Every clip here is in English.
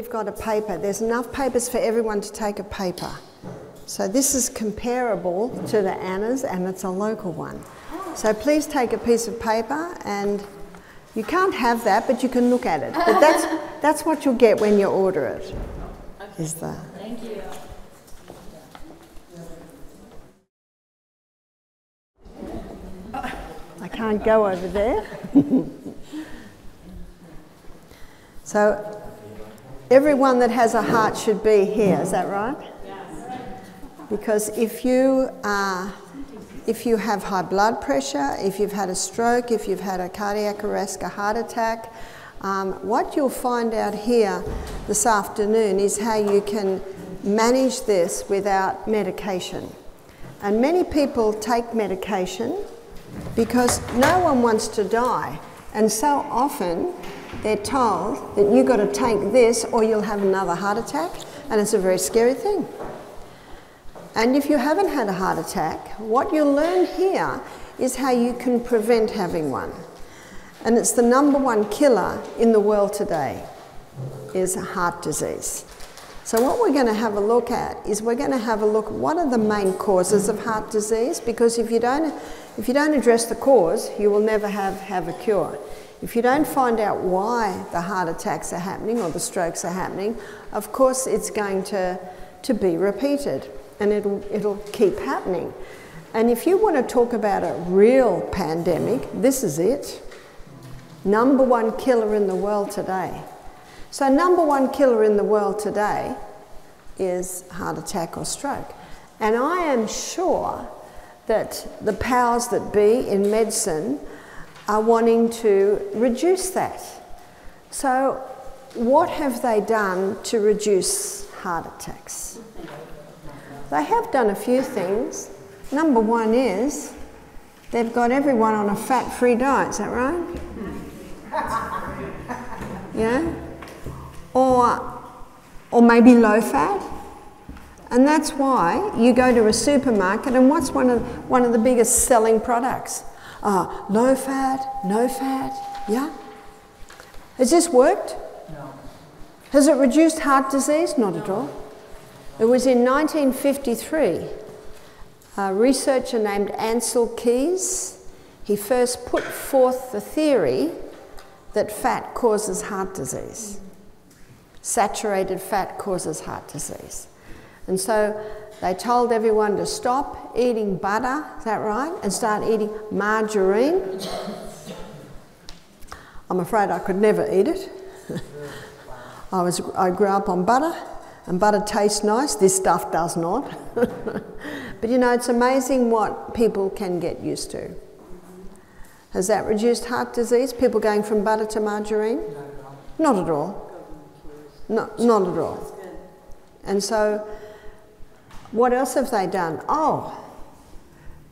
we've got a paper. There's enough papers for everyone to take a paper. So this is comparable to the Anna's, and it's a local one. So please take a piece of paper, and you can't have that, but you can look at it. But that's what you'll get when you order it. Okay. Is that? Thank you. I can't go over there. So everyone that has a heart should be here. Is that right? Yes. Because if you have high blood pressure, if you've had a stroke, if you've had a cardiac arrest, a heart attack, what you'll find out here this afternoon is how you can manage this without medication. And many people take medication because no one wants to die. And so often they're told that you've got to take this or you'll have another heart attack, and it's a very scary thing. And if you haven't had a heart attack, what you'll learn here is how you can prevent having one. And it's the #1 killer in the world today, is heart disease. So what we're going to have a look at is at what are the main causes of heart disease, because if you don't address the cause, you will never have a cure. If you don't find out why the heart attacks are happening or the strokes are happening, of course it's going to be repeated, and it'll keep happening. And if you want to talk about a real pandemic, this is it. #1 killer in the world today. So #1 killer in the world today is heart attack or stroke. And I am sure that the powers that be in medicine are wanting to reduce that. So what have they done to reduce heart attacks? They have done a few things. #1 is they've got everyone on a fat-free diet, is that right? Yeah? Or maybe low fat. And that's why you go to a supermarket and what's one of the biggest selling products? Low fat, no fat, yeah? Has this worked? No. Has it reduced heart disease? Not at all. It was in 1953, a researcher named Ancel Keys, he first put forth the theory that fat causes heart disease. Saturated fat causes heart disease. And so they told everyone to stop eating butter, is that right? And start eating margarine. I'm afraid I could never eat it. I grew up on butter, and butter tastes nice. This stuff does not. But you know, it's amazing what people can get used to. Has that reduced heart disease? People going from butter to margarine? Not at all. Not at all. And so, what else have they done? Oh,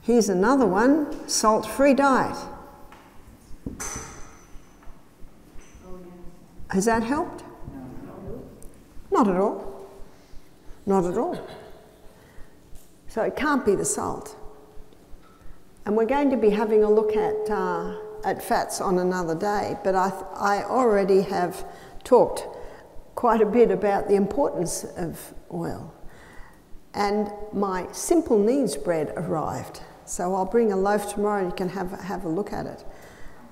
here's another one, salt-free diet. Has that helped? Not at all. Not at all. So it can't be the salt. And we're going to be having a look at fats on another day, but I already have talked quite a bit about the importance of oil. And my Simple Needs bread arrived. So I'll bring a loaf tomorrow and you can have a look at it.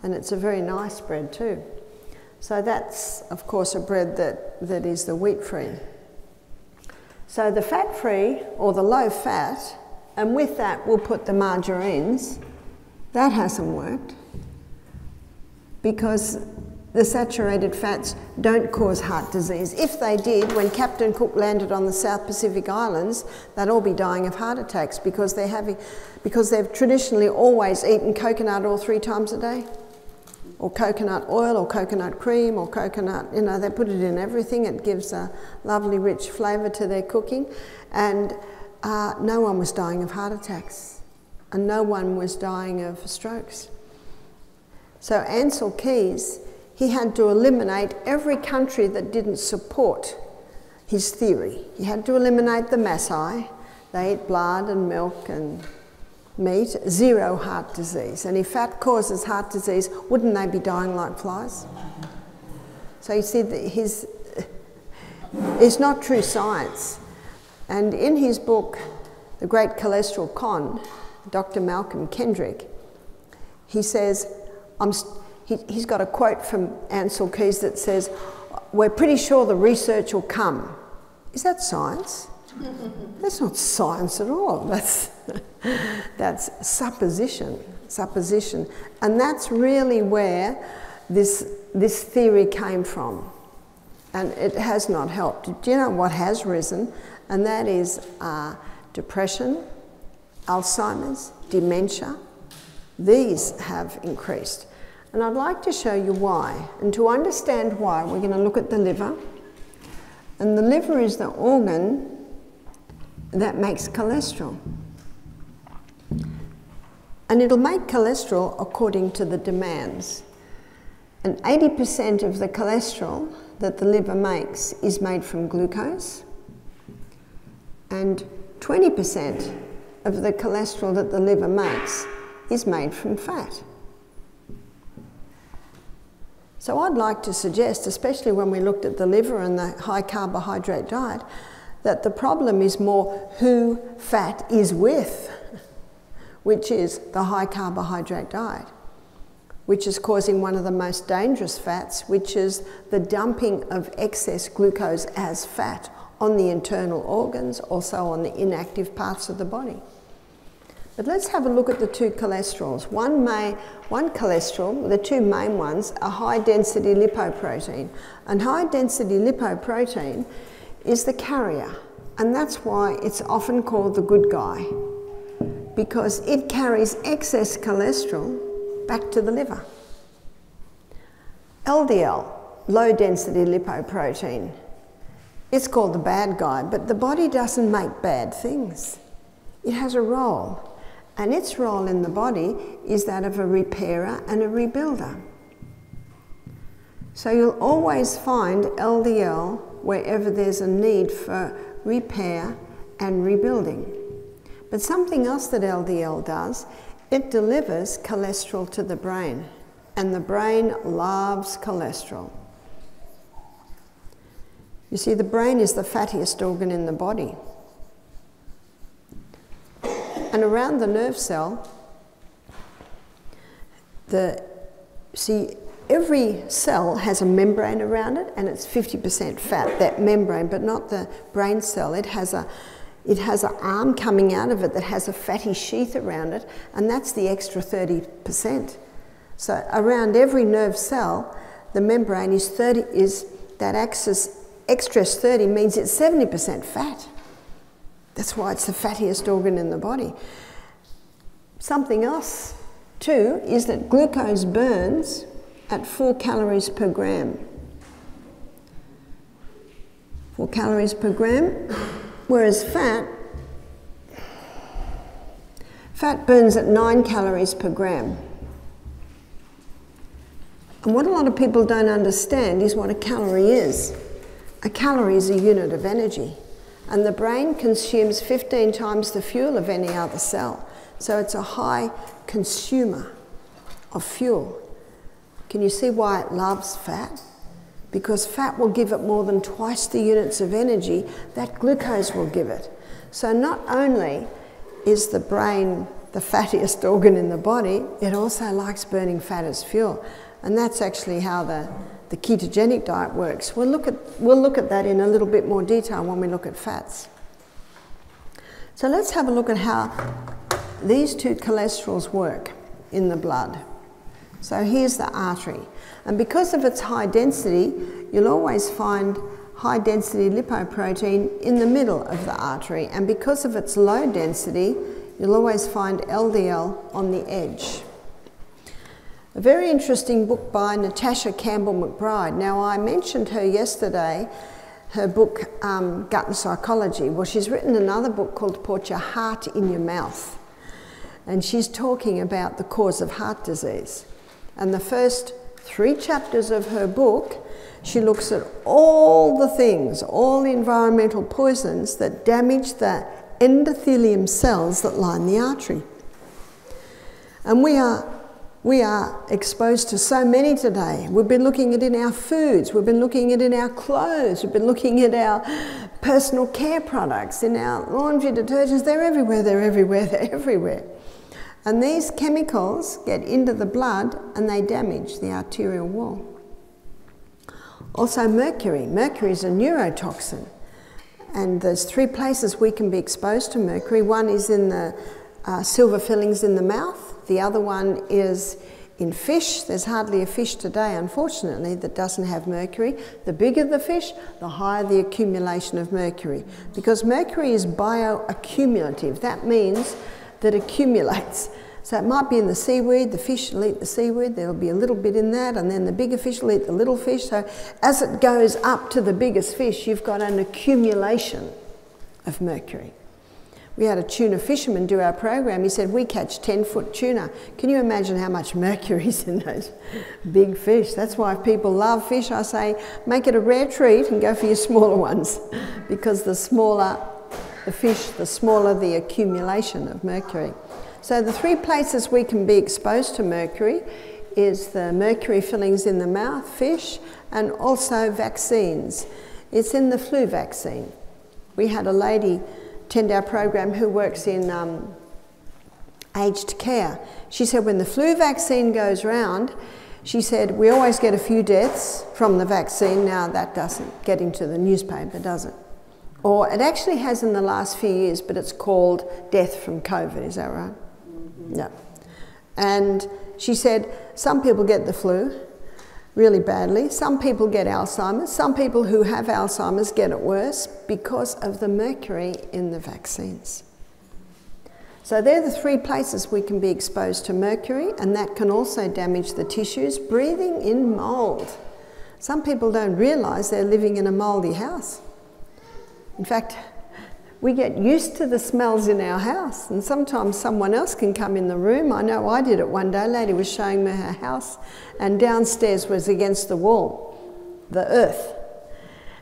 And it's a very nice bread too. So that's, of course, a bread that is the wheat-free. So the fat-free, or the low-fat, and with that we'll put the margarines. That hasn't worked because the saturated fats don't cause heart disease. If they did, when Captain Cook landed on the South Pacific Islands, they'd all be dying of heart attacks because they've traditionally always eaten coconut oil 3 times a day, or coconut oil, or coconut cream, or coconut, you know, they put it in everything. It gives a lovely rich flavour to their cooking. And no one was dying of heart attacks, and no one was dying of strokes. So Ancel Keys, he had to eliminate every country that didn't support his theory. He had to eliminate the Maasai. They eat blood and milk and meat, zero heart disease. And if fat causes heart disease, wouldn't they be dying like flies? So you see, is not true science. And in his book, The Great Cholesterol Con, Dr. Malcolm Kendrick, he says, he's got a quote from Ancel Keys that says, "We're pretty sure the research will come." Is that science? That's not science at all. That's supposition. And that's really where this theory came from. And it has not helped. Do you know what has risen? And that is depression, Alzheimer's, dementia. These have increased. And I'd like to show you why. And to understand why, we're going to look at the liver. And the liver is the organ that makes cholesterol. And it'll make cholesterol according to the demands. And 80% of the cholesterol that the liver makes is made from glucose. And 20% of the cholesterol that the liver makes is made from fat. So I'd like to suggest, especially when we looked at the liver and the high carbohydrate diet, that the problem is more who fat is with, which is the high carbohydrate diet, which is causing one of the most dangerous fats, which is the dumping of excess glucose as fat on the internal organs, also on the inactive parts of the body. But let's have a look at the two cholesterols. One cholesterol, the two main ones, are high-density lipoprotein. And high-density lipoprotein is the carrier. And that's why it's often called the good guy, because it carries excess cholesterol back to the liver. LDL, low-density lipoprotein, it's called the bad guy, but the body doesn't make bad things. It has a role. And its role in the body is that of a repairer and a rebuilder. So you'll always find LDL wherever there's a need for repair and rebuilding. But something else that LDL does, it delivers cholesterol to the brain. And the brain loves cholesterol. You see, the brain is the fattiest organ in the body. And around the nerve cell, every cell has a membrane around it, and it's 50% fat, that membrane, but not the brain cell. It has an arm coming out of it that has a fatty sheath around it, and that's the extra 30%. So around every nerve cell, the membrane is 30, is that axis, extra 30 means it's 70% fat. That's why it's the fattiest organ in the body. Something else, too, is that glucose burns at 4 calories per gram. 4 calories per gram, whereas fat burns at 9 calories per gram. And what a lot of people don't understand is what a calorie is. A calorie is a unit of energy. And the brain consumes 15 times the fuel of any other cell. So it's a high consumer of fuel. Can you see why it loves fat? Because fat will give it more than twice the units of energy that glucose will give it. So not only is the brain the fattiest organ in the body, it also likes burning fat as fuel. And that's actually how the ketogenic diet works. We'll look at that in a little bit more detail when we look at fats. So let's have a look at how these two cholesterols work in the blood. So here's the artery. And because of its high density, you'll always find high density lipoprotein in the middle of the artery. And because of its low density, you'll always find LDL on the edge. A very interesting book by Natasha Campbell McBride. Now, I mentioned her yesterday, her book, Gut and Psychology. Well, she's written another book called Put Your Heart in Your Mouth. And she's talking about the cause of heart disease. And the first 3 chapters of her book, she looks at all the things, all the environmental poisons that damage the endothelium cells that line the artery. And we are We are exposed to so many today. We've been looking at it in our foods, we've been looking at it in our clothes, we've been looking at our personal care products, in our laundry detergents. They're everywhere, they're everywhere, they're everywhere. And these chemicals get into the blood and they damage the arterial wall. Also mercury. Mercury is a neurotoxin. And there's three places we can be exposed to mercury. One is in the silver fillings in the mouth. The other one is in fish. There's hardly a fish today, unfortunately, that doesn't have mercury. The bigger the fish, the higher the accumulation of mercury. Because mercury is bioaccumulative. That means that it accumulates. So it might be in the seaweed, the fish will eat the seaweed, there'll be a little bit in that, and then the bigger fish will eat the little fish. So as it goes up to the biggest fish, you've got an accumulation of mercury. We had a tuna fisherman do our program. He said, we catch 10-foot tuna. Can you imagine how much mercury is in those big fish? That's why if people love fish, I say, make it a rare treat and go for your smaller ones. Because the smaller the fish, the smaller the accumulation of mercury. So the three places we can be exposed to mercury is the mercury fillings in the mouth, fish, and also vaccines. It's in the flu vaccine. We had a lady attend our program who works in aged care. She said when the flu vaccine goes round, she said, we always get a few deaths from the vaccine. Now that doesn't get into the newspaper, does it? Or it actually has in the last few years, but it's called death from COVID, is that right? No. And she said, some people get the flu really badly, some people get Alzheimer's, some people who have Alzheimer's get it worse because of the mercury in the vaccines. So they're the three places we can be exposed to mercury, and that can also damage the tissues. Breathing in mould. Some people don't realise they're living in a mouldy house. In fact, we get used to the smells in our house, and sometimes someone else can come in the room. I know I did it one day. A lady was showing me her house, and downstairs was against the wall, the earth.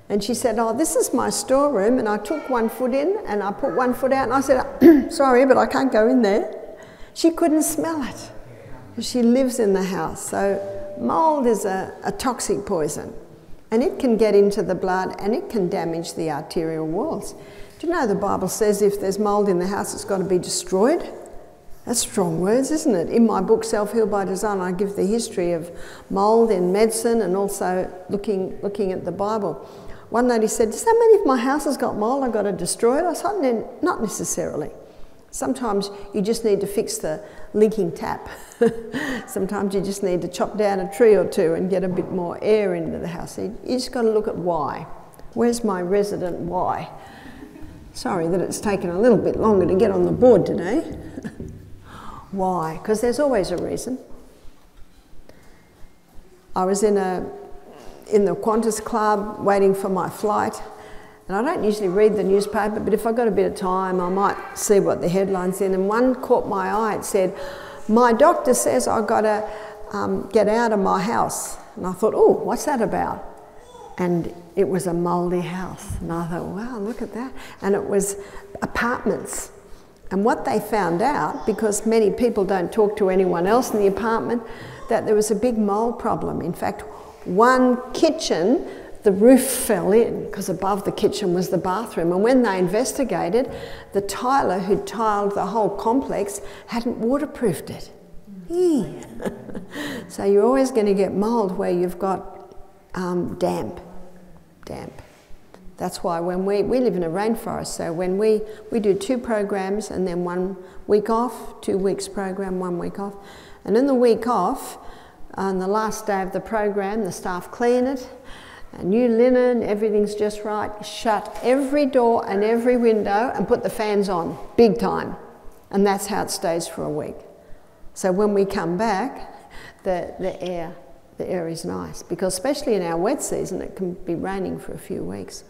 And she said, oh, this is my storeroom, and I took one foot in and I put one foot out, and I said, sorry, but I can't go in there. She couldn't smell it. She lives in the house. So mould is a toxic poison, and it can get into the blood and it can damage the arterial walls. Do you know the Bible says if there's mould in the house, it's got to be destroyed? That's strong words, isn't it? In my book, Self-Heal by Design, I give the history of mould in medicine and also looking at the Bible. One lady said, does that mean if my house has got mould, I've got to destroy it? I said, not necessarily. Sometimes you just need to fix the leaking tap. Sometimes you just need to chop down a tree or two and get a bit more air into the house. You just got to look at why. Where's my resident why? Sorry that it's taken a little bit longer to get on the board today. Why? Because there's always a reason. I was in the Qantas club waiting for my flight. And I don't usually read the newspaper, but if I've got a bit of time, I might see what the headline's in. And one caught my eye. It said, my doctor says I've got to get out of my house. And I thought, oh, what's that about? And it was a mouldy house. And I thought, wow, look at that. And it was apartments. And what they found out, because many people don't talk to anyone else in the apartment, that there was a big mould problem. In fact, one kitchen, the roof fell in because above the kitchen was the bathroom. And when they investigated, the tiler who tiled the whole complex hadn't waterproofed it. So you're always going to get mould where you've got damp. That's why when we live in a rainforest, so when we do two programs and then 1 week off, 2 weeks program, 1 week off. And in the week off, on the last day of the program, the staff clean it. New linen, everything's just right. Shut every door and every window and put the fans on, big time. And that's how it stays for a week. So when we come back, the air is nice, because especially in our wet season, it can be raining for a few weeks.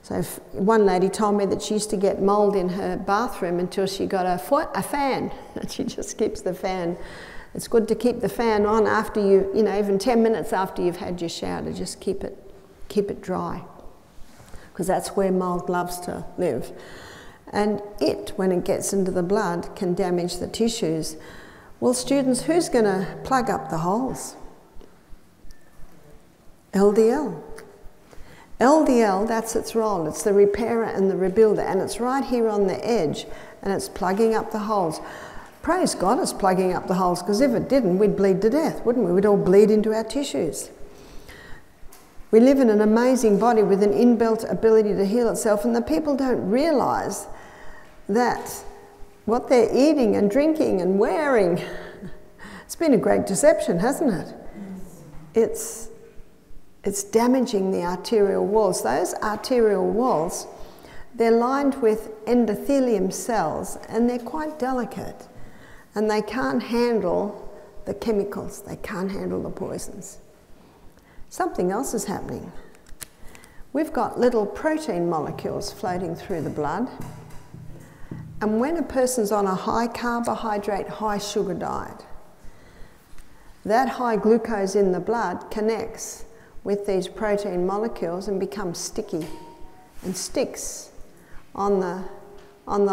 So one lady told me that she used to get mould in her bathroom until she got a fan, and she just keeps the fan. It's good to keep the fan on after you know, even 10 minutes after you've had your shower, to just keep it dry. Because that's where mould loves to live. And it, when it gets into the blood, can damage the tissues. Well, students, who's going to plug up the holes? LDL. LDL, that's its role. It's the repairer and the rebuilder, and it's right here on the edge, and it's plugging up the holes. Praise God it's plugging up the holes, because if it didn't, we'd bleed to death, wouldn't we? We'd all bleed into our tissues. We live in an amazing body with an inbuilt ability to heal itself, and the people don't realise that what they're eating and drinking and wearing, it's been a great deception, hasn't it? It's damaging the arterial walls. Those arterial walls, they're lined with endothelium cells, and they're quite delicate, and they can't handle the chemicals, they can't handle the poisons. Something else is happening. We've got little protein molecules floating through the blood, and when a person's on a high carbohydrate, high sugar diet, that high glucose in the blood connects with these protein molecules and becomes sticky and sticks on the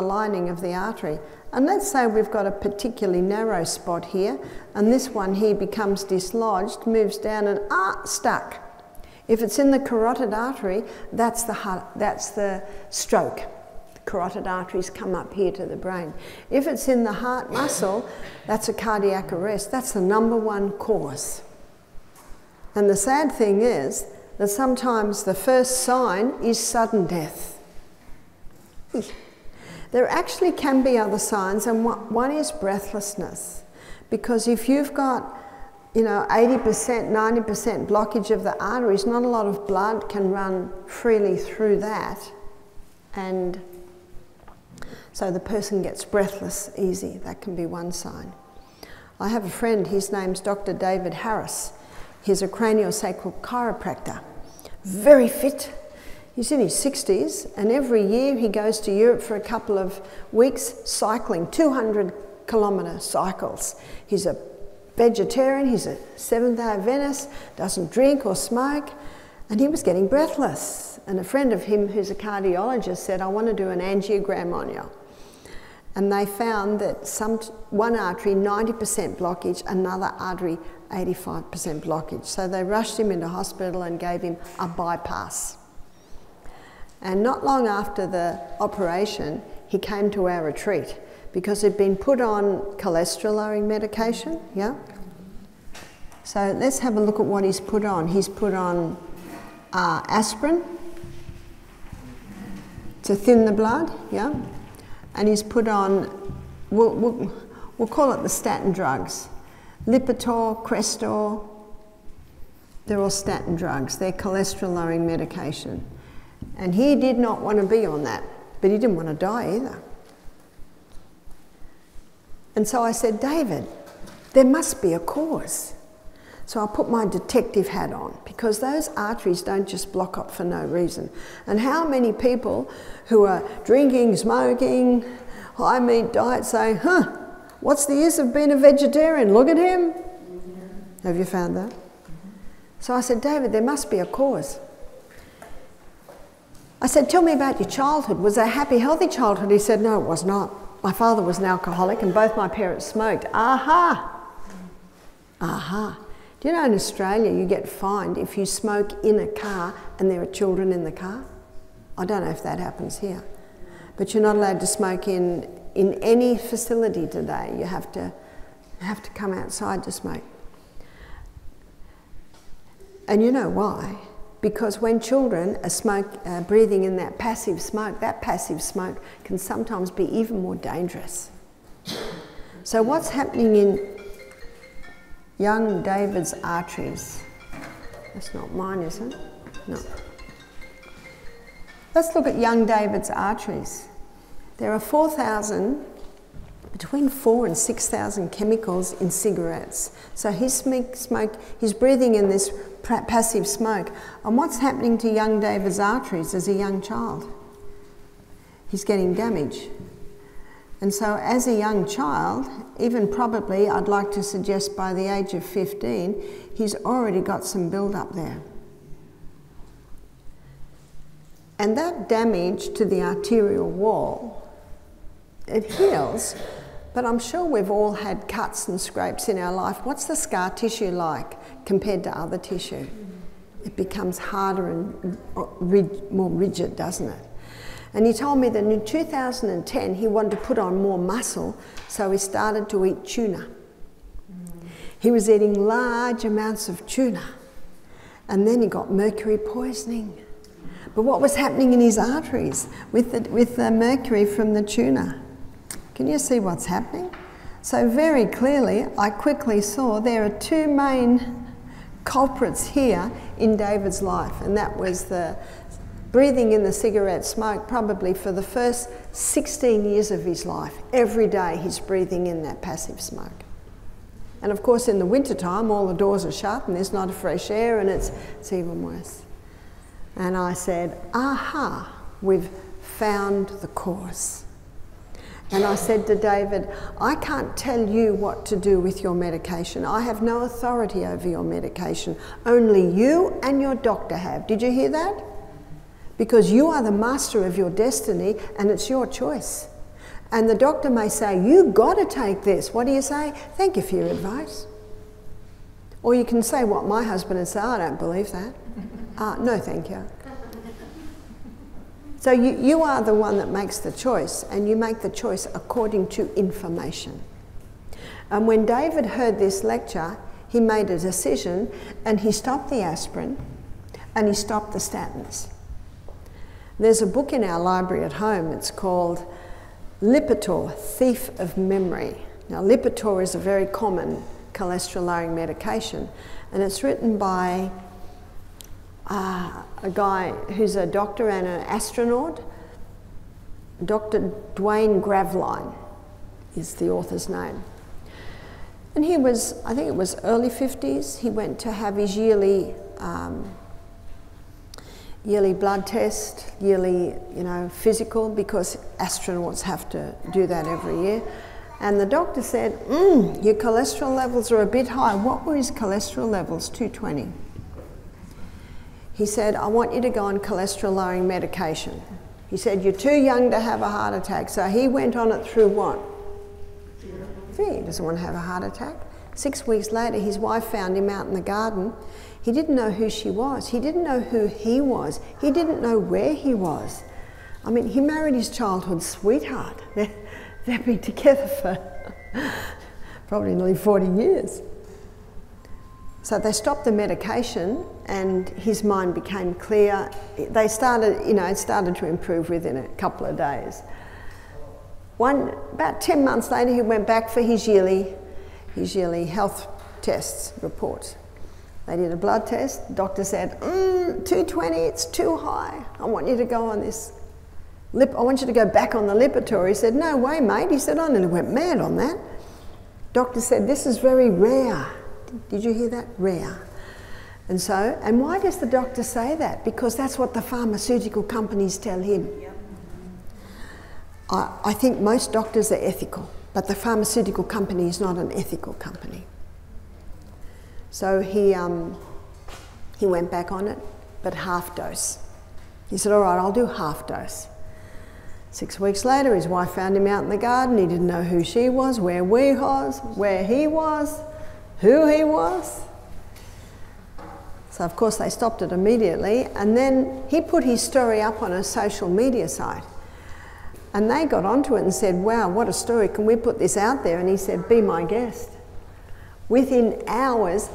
lining of the artery. And let's say we've got a particularly narrow spot here, and this one here becomes dislodged, moves down, and stuck. If it's in the carotid artery, that's the stroke. The carotid arteries come up here to the brain. If it's in the heart muscle, that's a cardiac arrest. That's the #1 cause. And the sad thing is that sometimes the first sign is sudden death. There actually can be other signs, and one is breathlessness, because if you've got, you know, 80%, 90% blockage of the arteries, not a lot of blood can run freely through that, and so the person gets breathless easy. That can be one sign. I have a friend, his name's Dr. David Harris. He's a craniosacral chiropractor, very fit. He's in his 60s, and every year he goes to Europe for a couple of weeks cycling, 200-kilometre cycles. He's a vegetarian, he's a Seventh Day Adventist, doesn't drink or smoke, and he was getting breathless. And a friend of him who's a cardiologist said, "I want to do an angiogram on you." And they found that one artery, 90% blockage, another artery, 85% blockage. So they rushed him into hospital and gave him a bypass. And not long after the operation, he came to our retreat because he'd been put on cholesterol-lowering medication, yeah? So let's have a look at what he's put on. He's put on aspirin to thin the blood, yeah? And he's put on, we'll call it the statin drugs. Lipitor, Crestor, they're all statin drugs. They're cholesterol-lowering medication. And he did not want to be on that, but he didn't want to die either. And so I said, "David, there must be a cause." So I put my detective hat on, because those arteries don't just block up for no reason. And how many people who are drinking, smoking, high meat diet say, "Huh, what's the use of being a vegetarian? Look at him." Mm-hmm. Have you found that? Mm-hmm. So I said, "David, there must be a cause." I said, "Tell me about your childhood. Was it a happy, healthy childhood?" He said, "No, it was not. My father was an alcoholic and both my parents smoked." Aha! Aha. Do you know in Australia you get fined if you smoke in a car and there are children in the car? I don't know if that happens here. But you're not allowed to smoke in any facility today. You have to come outside to smoke. And you know why? Because when children are breathing in that passive smoke can sometimes be even more dangerous. So what's happening in young David's arteries? That's not mine, is it? No. Let's look at young David's arteries. There are between 4,000 and 6,000 chemicals in cigarettes. So he's breathing in this passive smoke. And what's happening to young David's arteries as a young child? He's getting damage. And so as a young child, even probably, I'd like to suggest by the age of 15, he's already got some build-up there. And that damage to the arterial wall, it heals, But I'm sure we've all had cuts and scrapes in our life. What's the scar tissue like compared to other tissue? It becomes harder and more rigid, doesn't it? And he told me that in 2010 he wanted to put on more muscle, so he started to eat tuna. He was eating large amounts of tuna, and then he got mercury poisoning. But what was happening in his arteries with the mercury from the tuna? Can you see what's happening? So very clearly, I quickly saw there are two main culprits here in David's life, and that was the breathing in the cigarette smoke. Probably for the first 16 years of his life, every day he's breathing in that passive smoke. And of course in the wintertime all the doors are shut and there's not a fresh air, and it's even worse. And I said, aha, we've found the cause. And I said to David, I can't tell you what to do with your medication. I have no authority over your medication. Only you and your doctor have. Did you hear that? Because you are the master of your destiny and it's your choice. And the doctor may say, you got to take this. What do you say? Thank you for your advice. Or you can say what my husband would say, I don't believe that. No, thank you. So you are the one that makes the choice, and you make the choice according to information. And when David heard this lecture, he made a decision, and he stopped the aspirin and he stopped the statins. There's a book in our library at home, it's called Lipitor, Thief of Memory. Now Lipitor is a very common cholesterol lowering medication, and it's written by a guy who's a doctor and an astronaut. Dr. Duane Graveline is the author's name. And he was, I think it was early 50s, he went to have his yearly blood test, yearly physical, because astronauts have to do that every year. And the doctor said, your cholesterol levels are a bit high. What were his cholesterol levels? 220. He said, I want you to go on cholesterol-lowering medication. He said, you're too young to have a heart attack. So he went on it through what? Fear. He doesn't want to have a heart attack. 6 weeks later, his wife found him out in the garden. He didn't know who she was. He didn't know who he was. He didn't know where he was. I mean, he married his childhood sweetheart. They've been together for probably nearly 40 years. So they stopped the medication and his mind became clear. They started, it started to improve within a couple of days. About 10 months later, he went back for his yearly health tests, reports. They did a blood test. The doctor said, 220, it's too high. I want you to go on this. I want you to go back on the Lipitor. He said, no way, mate. He said, I nearly went mad on that. Doctor said, this is very rare. Did you hear that? Rare. And so, and why does the doctor say that? Because that's what the pharmaceutical companies tell him. Yep. I think most doctors are ethical, but the pharmaceutical company is not an ethical company. So he went back on it, but half dose. He said, all right, I'll do half dose. 6 weeks later, his wife found him out in the garden. He didn't know who she was, where he was, who he was. So of course they stopped it immediately, and then he put his story up on a social media site, and they got onto it and said, wow, what a story, can we put this out there? And he said, be my guest. Within hours,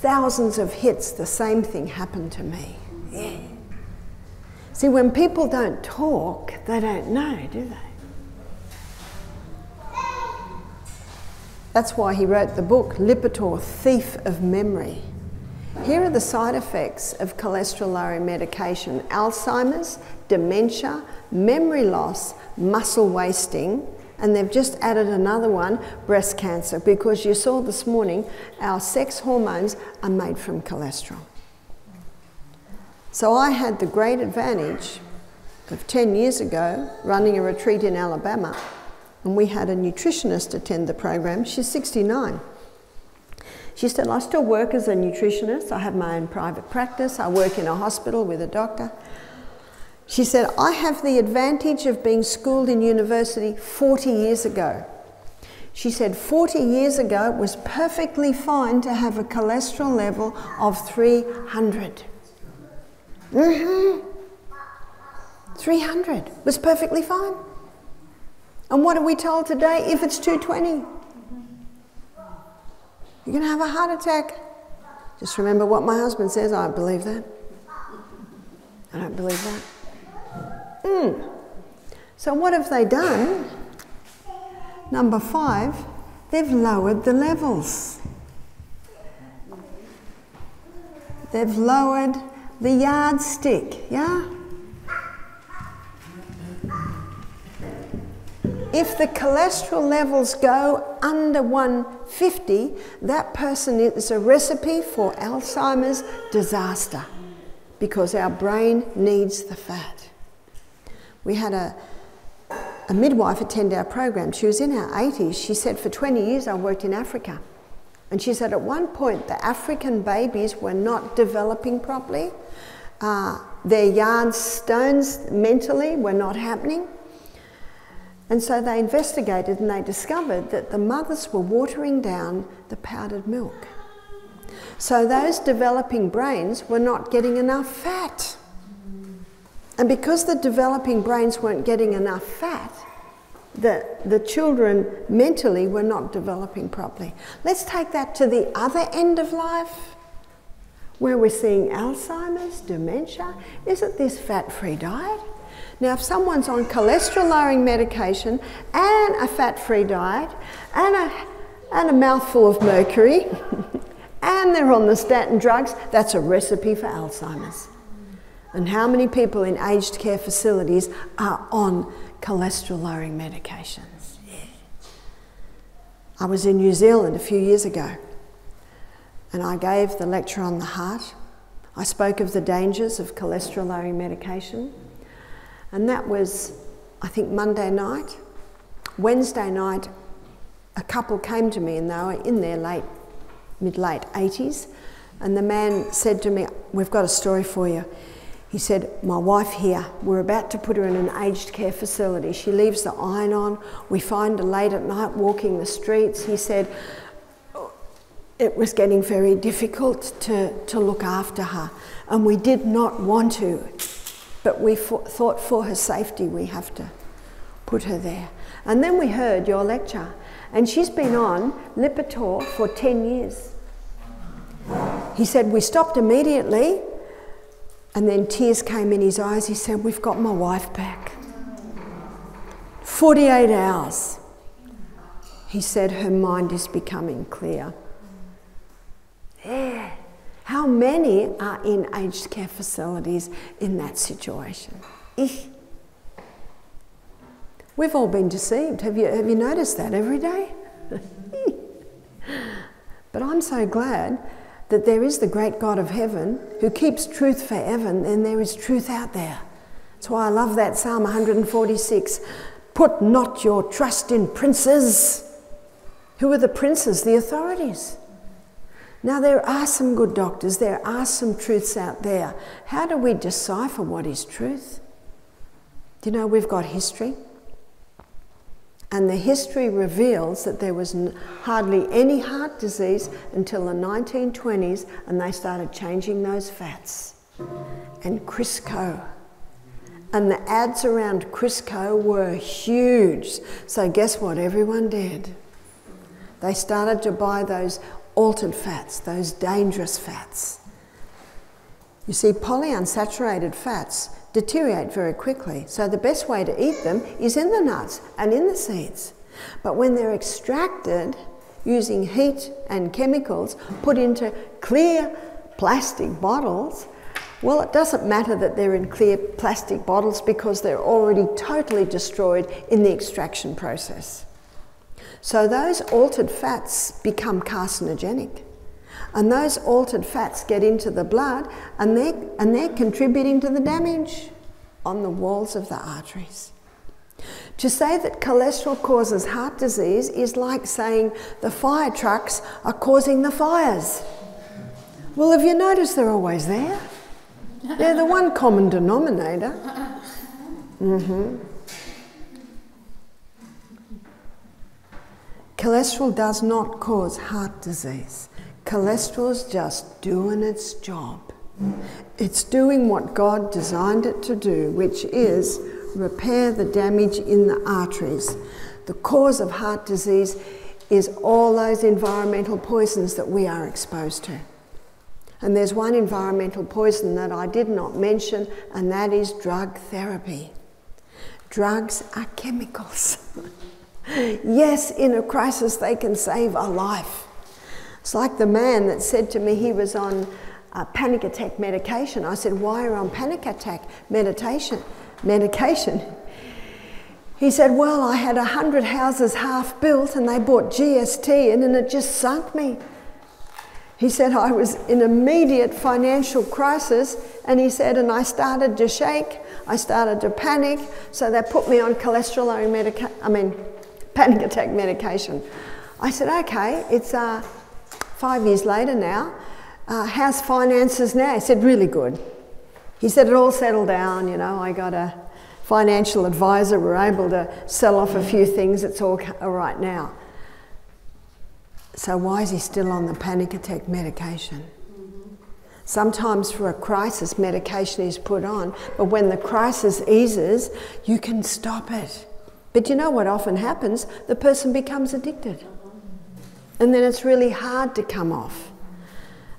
thousands of hits, the same thing happened to me. Yeah. See, when people don't talk, they don't know, do they? That's why he wrote the book, Lipitor, Thief of Memory. Here are the side effects of cholesterol-lowering medication: Alzheimer's, dementia, memory loss, muscle wasting, and they've just added another one, breast cancer, because you saw this morning, our sex hormones are made from cholesterol. So I had the great advantage of 10 years ago running a retreat in Alabama, and we had a nutritionist attend the program. She's 69. She said, I still work as a nutritionist. I have my own private practice. I work in a hospital with a doctor. She said, I have the advantage of being schooled in university 40 years ago. She said 40 years ago it was perfectly fine to have a cholesterol level of 300. 300 was perfectly fine. And what are we told today? If it's 220, you're going to have a heart attack. Just remember what my husband says, I believe that. I don't believe that. So what have they done? Number 5, they've lowered the levels. They've lowered the yardstick, yeah? If the cholesterol levels go under 150, that person is a recipe for Alzheimer's disaster because our brain needs the fat. We had a midwife attend our program. She was in her 80s. She said, for 20 years I worked in Africa. And she said, at one point, the African babies were not developing properly. Their yardstones mentally were not happening. And so they investigated and they discovered that the mothers were watering down the powdered milk. So those developing brains were not getting enough fat. And because the developing brains weren't getting enough fat, the children mentally were not developing properly. Let's take that to the other end of life, where we're seeing Alzheimer's, dementia. Isn't this fat-free diet? Now, if someone's on cholesterol-lowering medication and a fat-free diet and a mouthful of mercury and they're on the statin drugs, that's a recipe for Alzheimer's. And how many people in aged care facilities are on cholesterol-lowering medications? Yeah. I was in New Zealand a few years ago and I gave the lecture on the heart. I spoke of the dangers of cholesterol-lowering medication, and that was, I think, Monday night. Wednesday night, a couple came to me and they were in their mid-late 80s, and the man said to me, "We've got a story for you." He said, "My wife here, we're about to put her in an aged care facility. She leaves the iron on. We find her late at night walking the streets." He said, "It was getting very difficult to look after her. And we did not want to, but we thought for her safety, we have to put her there. And then we heard your lecture. And she's been on Lipitor for 10 years. He said, "We stopped immediately." And then tears came in his eyes. He said, "We've got my wife back. 48 hours. He said, "Her mind is becoming clear." Yeah. How many are in aged care facilities in that situation? Eek. We've all been deceived. Have you noticed that every day? But I'm so glad that there is the great God of heaven who keeps truth forever, and there is truth out there. That's why I love that Psalm 146. Put not your trust in princes. Who are the princes? The authorities. Now there are some good doctors, there are some truths out there. How do we decipher what is truth? Do you know we've got history? And the history reveals that there was hardly any heart disease until the 1920s, and they started changing those fats. And Crisco. And the ads around Crisco were huge. So guess what everyone did? They started to buy those altered fats, those dangerous fats. You see, polyunsaturated fats deteriorate very quickly. So the best way to eat them is in the nuts and in the seeds. But when they're extracted using heat and chemicals, put into clear plastic bottles, well, it doesn't matter that they're in clear plastic bottles because they're already totally destroyed in the extraction process. So those altered fats become carcinogenic. And those altered fats get into the blood, and they're contributing to the damage on the walls of the arteries. To say that cholesterol causes heart disease is like saying the fire trucks are causing the fires. Well, have you noticed they're always there? They're the one common denominator. Cholesterol does not cause heart disease. Cholesterol's just doing its job. It's doing what God designed it to do, which is repair the damage in the arteries. The cause of heart disease is all those environmental poisons that we are exposed to. And there's one environmental poison that I did not mention, and that is drug therapy. Drugs are chemicals. Yes, in a crisis they can save a life. It's like the man that said to me he was on panic attack medication. I said, why are you on panic attack medication? He said, well, I had 100 houses half built and they bought GST in and it just sunk me. He said, I was in immediate financial crisis, and he said, and I started to shake, I started to panic, so they put me on panic attack medication. I said, okay, it's 5 years later now, how's finances now? He said, really good. He said, it all settled down, you know, I got a financial advisor, we're able to sell off a few things, it's all right now. So why is he still on the panic attack medication? Sometimes for a crisis, medication is put on, but when the crisis eases, you can stop it. But you know what often happens? The person becomes addicted. And then it's really hard to come off.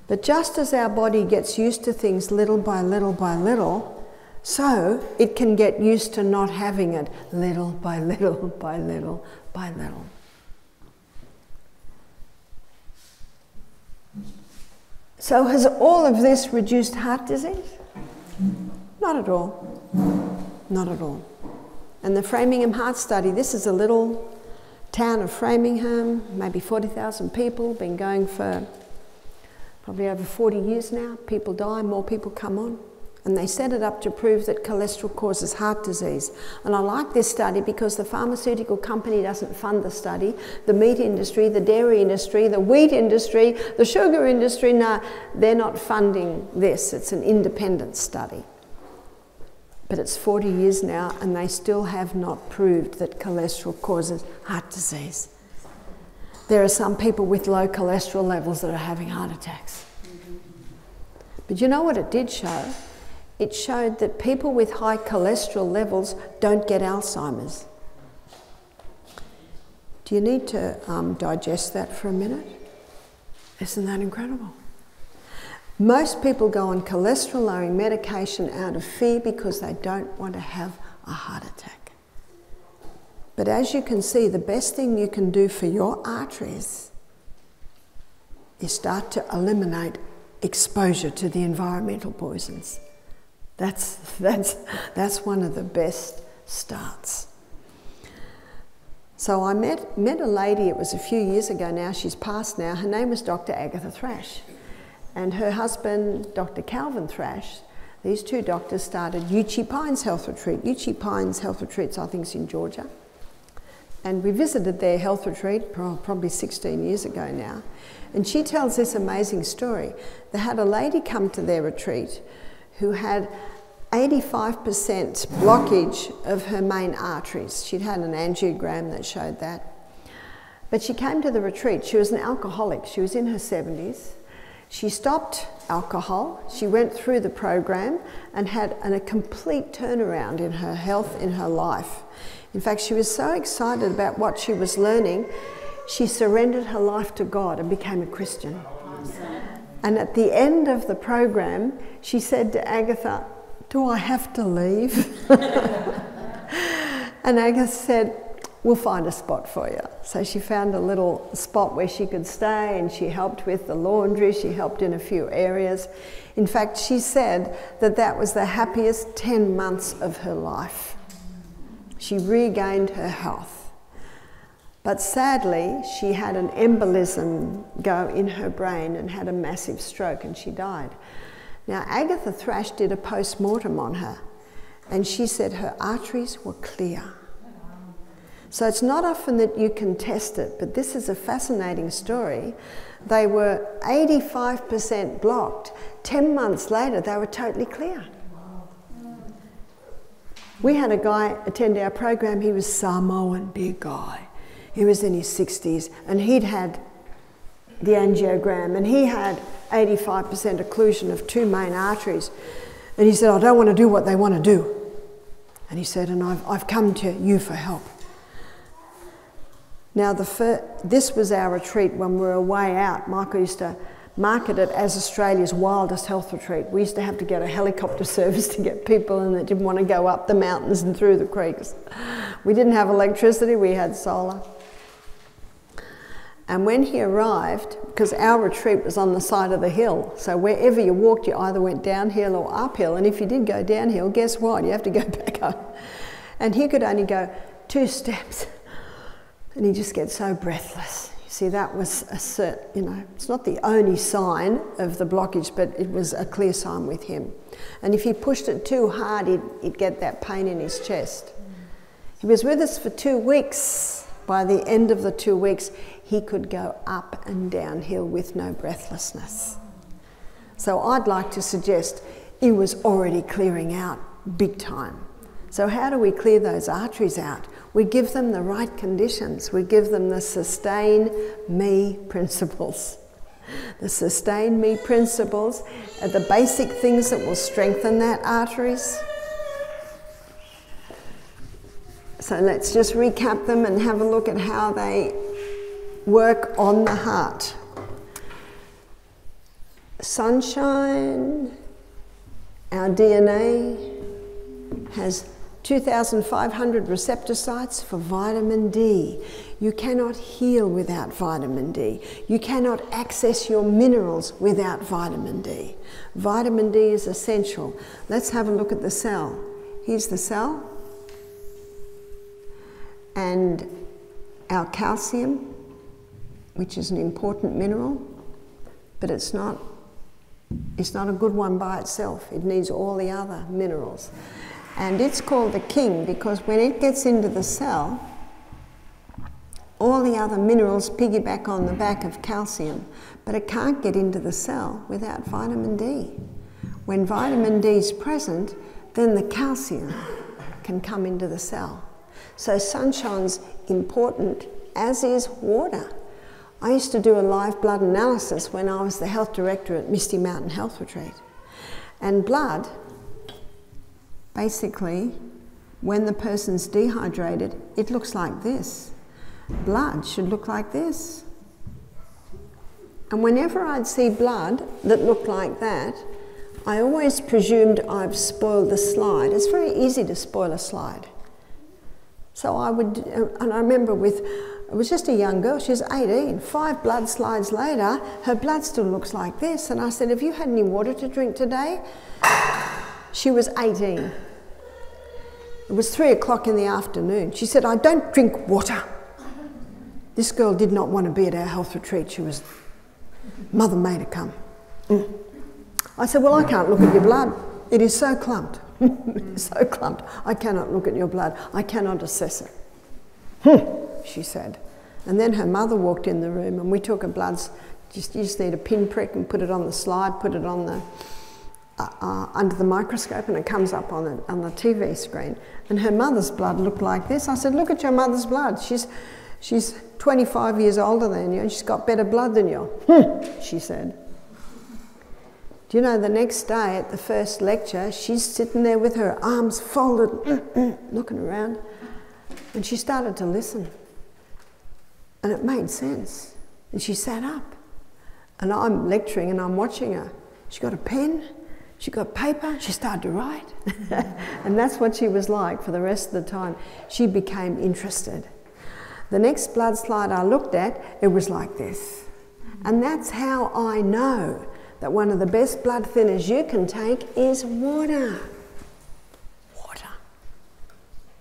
But just as our body gets used to things little by little by little, so it can get used to not having it little by little by little by little. So has all of this reduced heart disease? Not at all. Not at all. And the Framingham Heart Study, this is a little town of Framingham, maybe 40,000 people, been going for probably over 40 years now. People die, more people come on. And they set it up to prove that cholesterol causes heart disease. And I like this study because the pharmaceutical company doesn't fund the study. The meat industry, the dairy industry, the wheat industry, the sugar industry, no, they're not funding this. It's an independent study. But it's 40 years now and they still have not proved that cholesterol causes heart disease. There are some people with low cholesterol levels that are having heart attacks. But you know what it did show? It showed that people with high cholesterol levels don't get Alzheimer's. Do you need to digest that for a minute? Isn't that incredible? Most people go on cholesterol-lowering medication out of fear because they don't want to have a heart attack. But as you can see, the best thing you can do for your arteries is start to eliminate exposure to the environmental poisons. That's one of the best starts. So I met a lady, it was a few years ago now, she's passed now, her name was Dr. Agatha Thrash. And her husband, Dr. Calvin Thrash, these two doctors started Uchi Pines Health Retreat. Uchi Pines Health Retreats, I think, is in Georgia. And we visited their health retreat probably 16 years ago now. And she tells this amazing story. They had a lady come to their retreat who had 85% blockage of her main arteries. She'd had an angiogram that showed that. But she came to the retreat. She was an alcoholic. She was in her 70s. She stopped alcohol. She went through the program and had a complete turnaround in her health, in her life. In fact, she was so excited about what she was learning, she surrendered her life to God and became a Christian. And at the end of the program, she said to Agatha, do I have to leave? And Agatha said, we'll find a spot for you. So she found a little spot where she could stay and she helped with the laundry, she helped in a few areas. In fact, she said that that was the happiest 10 months of her life. She regained her health. But sadly, she had an embolism go in her brain and had a massive stroke and she died. Now, Agatha Thrash did a post-mortem on her and she said her arteries were clear. So it's not often that you can test it, but this is a fascinating story. They were 85% blocked. 10 months later, they were totally clear. We had a guy attend our program, he was Samoan, big guy. He was in his 60s and he'd had the angiogram and he had 85% occlusion of two main arteries. And he said, I don't want to do what they want to do. And he said, and I've come to you for help. Now, this was our retreat when we were away out. Michael used to market it as Australia's wildest health retreat. We used to have to get a helicopter service to get people in that didn't want to go up the mountains and through the creeks. We didn't have electricity, we had solar. And when he arrived, because our retreat was on the side of the hill, so wherever you walked, you either went downhill or uphill, and if you did go downhill, guess what? You have to go back up. And he could only go 2 steps. And he just gets so breathless. You see, that was a you know, it's not the only sign of the blockage, but it was a clear sign with him. And if he pushed it too hard, he'd get that pain in his chest. He was with us for 2 weeks. By the end of the 2 weeks, he could go up and downhill with no breathlessness. So I'd like to suggest he was already clearing out big time. So how do we clear those arteries out? We give them the right conditions. We give them the sustain me principles. The sustain me principles are the basic things that will strengthen that arteries. So let's just recap them and have a look at how they work on the heart. Sunshine, our DNA, has 2,500 receptor sites for vitamin D. You cannot heal without vitamin D. You cannot access your minerals without vitamin D. Vitamin D is essential. Let's have a look at the cell. Here's the cell. And our calcium, which is an important mineral, but it's not a good one by itself. It needs all the other minerals. And it's called the king because when it gets into the cell, all the other minerals piggyback on the back of calcium, but it can't get into the cell without vitamin D. When vitamin D is present, then the calcium can come into the cell. So sunshine's important, as is water. I used to do a live blood analysis when I was the health director at Misty Mountain Health Retreat. And blood, basically, when the person's dehydrated, it looks like this. Blood should look like this. And whenever I'd see blood that looked like that, I always presumed I've spoiled the slide. It's very easy to spoil a slide. So I would, and I remember it was just a young girl, she was 18, 5 blood slides later, her blood still looks like this. And I said, have you had any water to drink today? She was 18. It was 3 o'clock in the afternoon. She said, I don't drink water. This girl did not want to be at our health retreat. She was, mother made her come. I said, well, I can't look at your blood. It is so clumped, so clumped. I cannot look at your blood. I cannot assess it. She said. And then her mother walked in the room and we took her bloods. You just need a pinprick and put it on the slide, put it on the, under the microscope, and it comes up on the TV screen. And her mother's blood looked like this. I said, look at your mother's blood. She's 25 years older than you and she's got better blood than you. She said. Do you know, the next day at the first lecture, she's sitting there with her arms folded, looking around, and she started to listen. And it made sense. And she sat up. And I'm lecturing and I'm watching her. She got a pen. She got paper, she started to write. And that's what she was like for the rest of the time. She became interested. The next blood slide I looked at, it was like this. And that's how I know that one of the best blood thinners you can take is water. Water.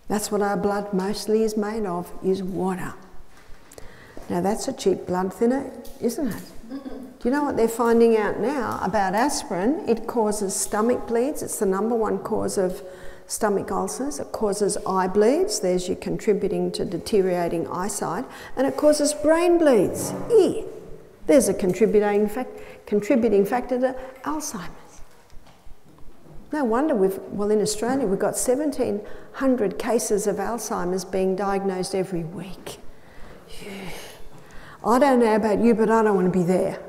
That's what our blood mostly is made of, is water. Now that's a cheap blood thinner, isn't it? Do you know what they're finding out now about aspirin? It causes stomach bleeds. It's the #1 cause of stomach ulcers. It causes eye bleeds. There's you contributing to deteriorating eyesight. And it causes brain bleeds. Eee. There's a contributing factor to Alzheimer's. No wonder in Australia, we've got 1,700 cases of Alzheimer's being diagnosed every week. I don't know about you, but I don't want to be there.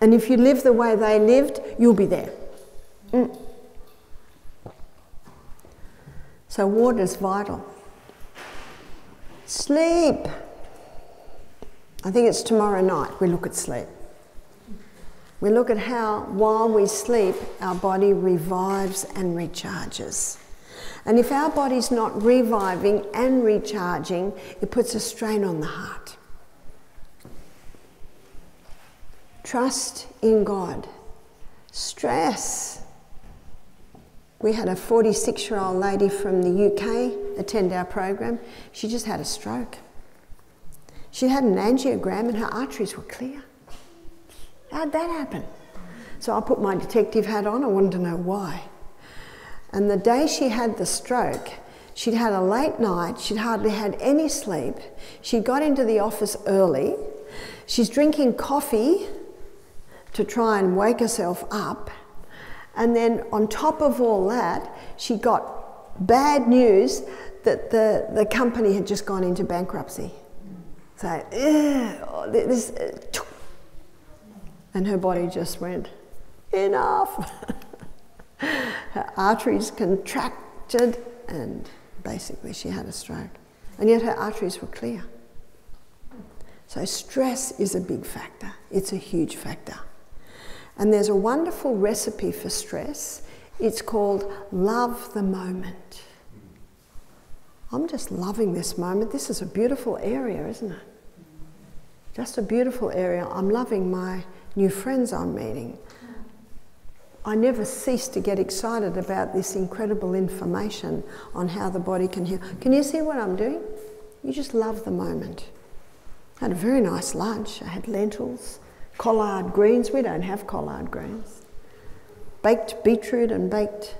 And if you live the way they lived, you'll be there. Mm. So water's vital. Sleep. I think it's tomorrow night we look at sleep. We look at how, while we sleep, our body revives and recharges. And if our body's not reviving and recharging, it puts a strain on the heart. Trust in God. Stress. We had a 46-year-old lady from the UK attend our program. She just had a stroke. She had an angiogram and her arteries were clear. How'd that happen? So I put my detective hat on. I wanted to know why. And the day she had the stroke, she'd had a late night. She'd hardly had any sleep. She got into the office early. She's drinking coffee to try and wake herself up. And then on top of all that, she got bad news that the company had just gone into bankruptcy. So, and her body just went, enough. Her arteries contracted and basically she had a stroke. And yet her arteries were clear. So stress is a big factor. It's a huge factor. And there's a wonderful recipe for stress. It's called love the moment. I'm just loving this moment. This is a beautiful area, isn't it? Just a beautiful area. I'm loving my new friends I'm meeting. I never cease to get excited about this incredible information on how the body can heal. Can you see what I'm doing? You just love the moment. I had a very nice lunch. I had lentils, collard greens. We don't have collard greens. Baked beetroot and baked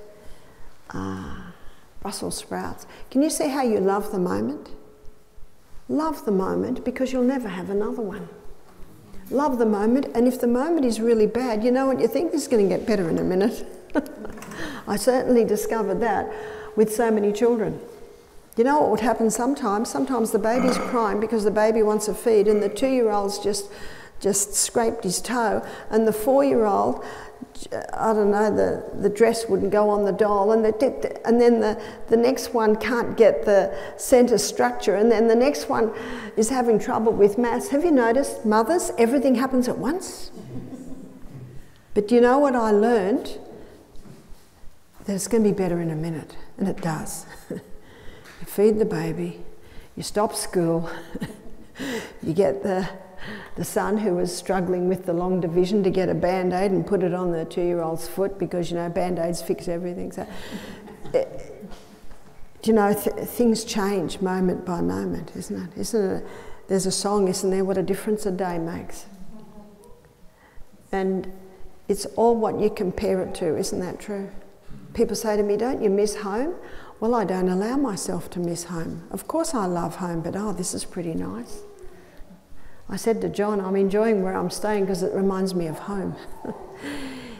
Brussels sprouts. Can you see how you love the moment? Love the moment because you'll never have another one. Love the moment, and if the moment is really bad, you know what, you think this is going to get better in a minute. I certainly discovered that with so many children. You know what would happen sometimes? Sometimes the baby's crying because the baby wants a feed and the 2-year-old's just scraped his toe and the 4-year-old, I don't know, the dress wouldn't go on the doll and, then the next one can't get the centre structure and then the next one is having trouble with maths. Have you noticed, mothers, everything happens at once? But do you know what I learned? That it's going to be better in a minute, and it does. You feed the baby, you stop school, you get the son who was struggling with the long division to get a Band-Aid and put it on the 2-year-old's foot because, you know, Band-Aids fix everything. So, you know, things change moment by moment, isn't it? There's a song, isn't there, what a difference a day makes? And it's all what you compare it to, isn't that true? People say to me, don't you miss home? Well, I don't allow myself to miss home. Of course I love home, but oh, this is pretty nice. I said to John, I'm enjoying where I'm staying because it reminds me of home.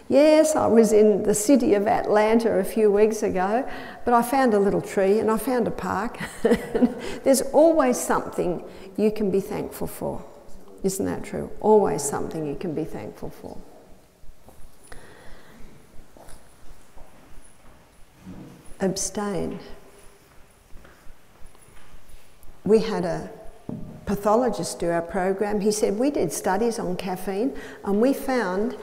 Yes, I was in the city of Atlanta a few weeks ago, but I found a little tree and I found a park. There's always something you can be thankful for. Isn't that true? Always something you can be thankful for. Abstain. We had a pathologist do our program. He said, we did studies on caffeine and we found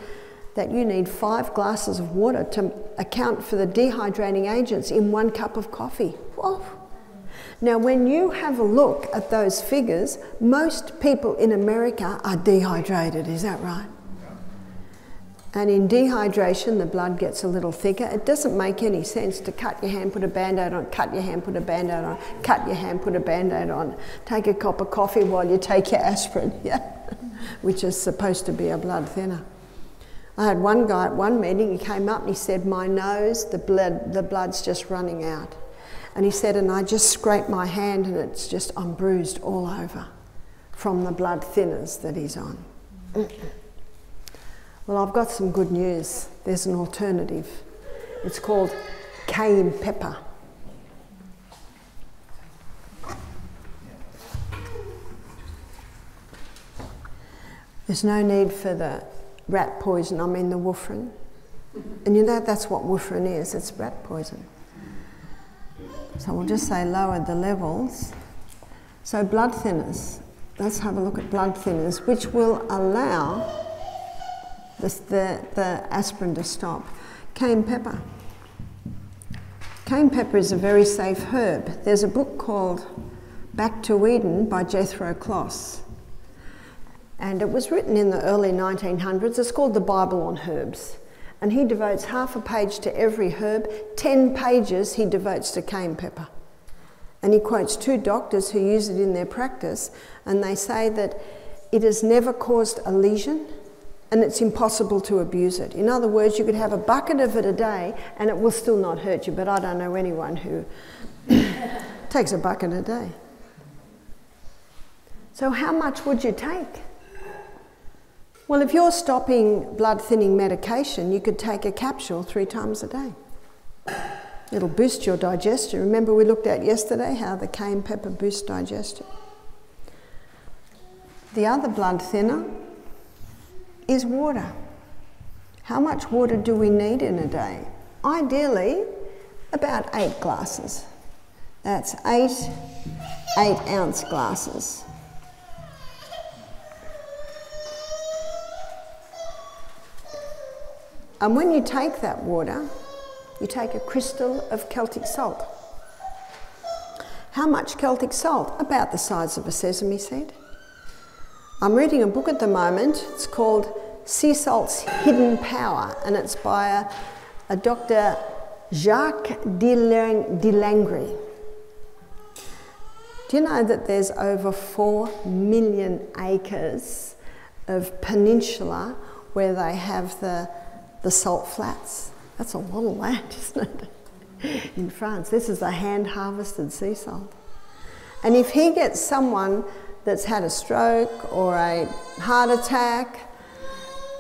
that you need 5 glasses of water to account for the dehydrating agents in 1 cup of coffee. Whoa. Now, when you have a look at those figures, most people in America are dehydrated, is that right? And in dehydration, the blood gets a little thicker. It doesn't make any sense to cut your hand, put a Band-Aid on, cut your hand, put a Band-Aid on, cut your hand, put a Band-Aid on, take a cup of coffee while you take your aspirin, yeah, which is supposed to be a blood thinner. I had one guy at one meeting, he came up and he said, my nose, the blood's just running out. And he said, and I just scrape my hand and it's just, I'm bruised all over from the blood thinners that he's on. Well, I've got some good news. There's an alternative. It's called cayenne pepper. There's no need for the rat poison, I mean the warfarin. And you know that's what warfarin is, it's rat poison. So we'll just say lower the levels. So blood thinners, let's have a look at blood thinners, which will allow the aspirin to stop. Cayenne pepper. Cayenne pepper is a very safe herb. There's a book called Back to Eden by Jethro Kloss. And it was written in the early 1900s. It's called The Bible on Herbs. And he devotes half a page to every herb. 10 pages he devotes to cayenne pepper. And he quotes 2 doctors who use it in their practice. And they say that it has never caused a lesion and it's impossible to abuse it. In other words, you could have a bucket of it a day and it will still not hurt you. But I don't know anyone who takes a bucket a day. So how much would you take? Well, if you're stopping blood thinning medication, you could take a capsule 3 times a day. It'll boost your digestion. Remember we looked at yesterday how the cayenne pepper boosts digestion. The other blood thinner is water. How much water do we need in a day? Ideally, about 8 glasses. That's 8 8-ounce glasses. And when you take that water, you take a crystal of Celtic salt. How much Celtic salt? About the size of a sesame seed. I'm reading a book at the moment. It's called Sea Salt's Hidden Power, and it's by a Dr. Jacques de Langry. Do you know that there's over 4 million acres of peninsula where they have the salt flats? That's a lot of land, isn't it? In France, this is a hand-harvested sea salt. And if he gets someone that's had a stroke or a heart attack,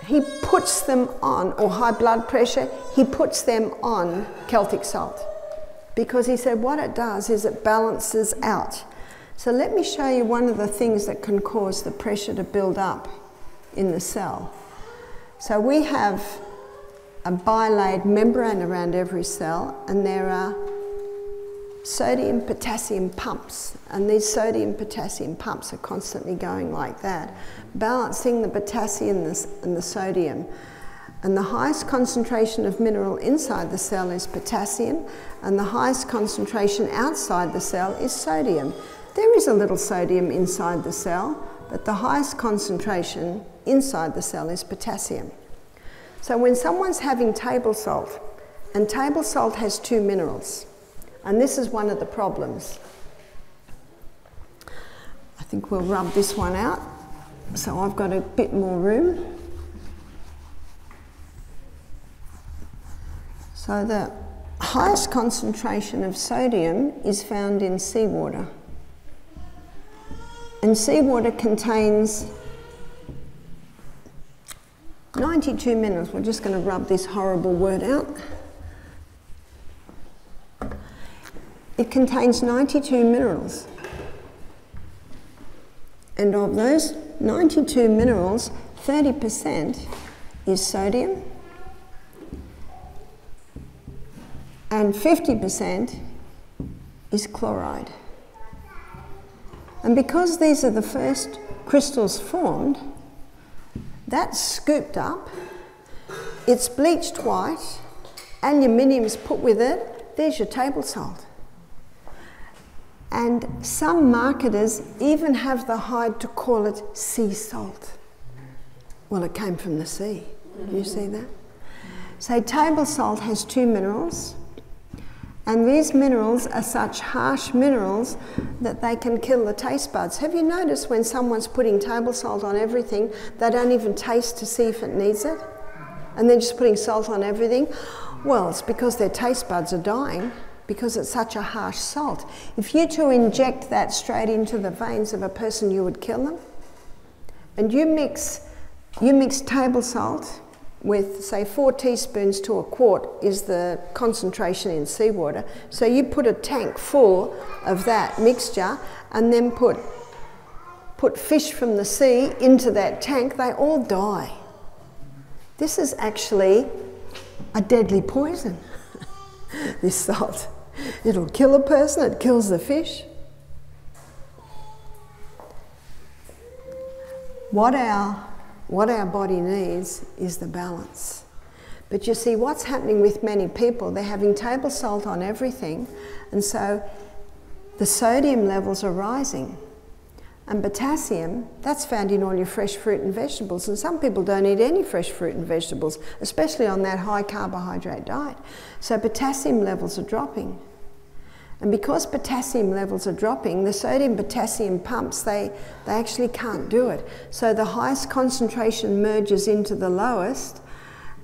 he puts them on, or high blood pressure, he puts them on Celtic salt. Because he said what it does is it balances out. So let me show you one of the things that can cause the pressure to build up in the cell. So we have a bilaid membrane around every cell, and there are sodium potassium pumps, and these sodium potassium pumps are constantly going like that, balancing the potassium and the sodium. And the highest concentration of mineral inside the cell is potassium, and the highest concentration outside the cell is sodium. There is a little sodium inside the cell, but the highest concentration inside the cell is potassium. So when someone's having table salt, and table salt has 2 minerals, and this is one of the problems. I think we'll rub this one out, so I've got a bit more room. So the highest concentration of sodium is found in seawater. And seawater contains 92 minerals. We're just going to rub this horrible word out. It contains 92 minerals. And of those 92 minerals, 30% is sodium and 50% is chloride. And because these are the first crystals formed, that's scooped up, it's bleached white, aluminium's put with it, there's your table salt. And some marketers even have the hide to call it sea salt. Well, it came from the sea, you see that? So table salt has 2 minerals, and these minerals are such harsh minerals that they can kill the taste buds. Have you noticed when someone's putting table salt on everything, they don't even taste to see if it needs it? And they're just putting salt on everything? Well, it's because their taste buds are dying because it's such a harsh salt. If you to inject that straight into the veins of a person, you would kill them. And you mix table salt with, say, 4 teaspoons to a quart is the concentration in seawater. So you put a tank full of that mixture and then put put fish from the sea into that tank, they all die. This is actually a deadly poison, this salt. It'll kill a person, it kills the fish. What our body needs is the balance. But you see, what's happening with many people, they're having table salt on everything, and so the sodium levels are rising. And potassium, that's found in all your fresh fruit and vegetables, and some people don't eat any fresh fruit and vegetables, especially on that high carbohydrate diet. So potassium levels are dropping. And because potassium levels are dropping, the sodium-potassium pumps, they actually can't do it. So the highest concentration merges into the lowest,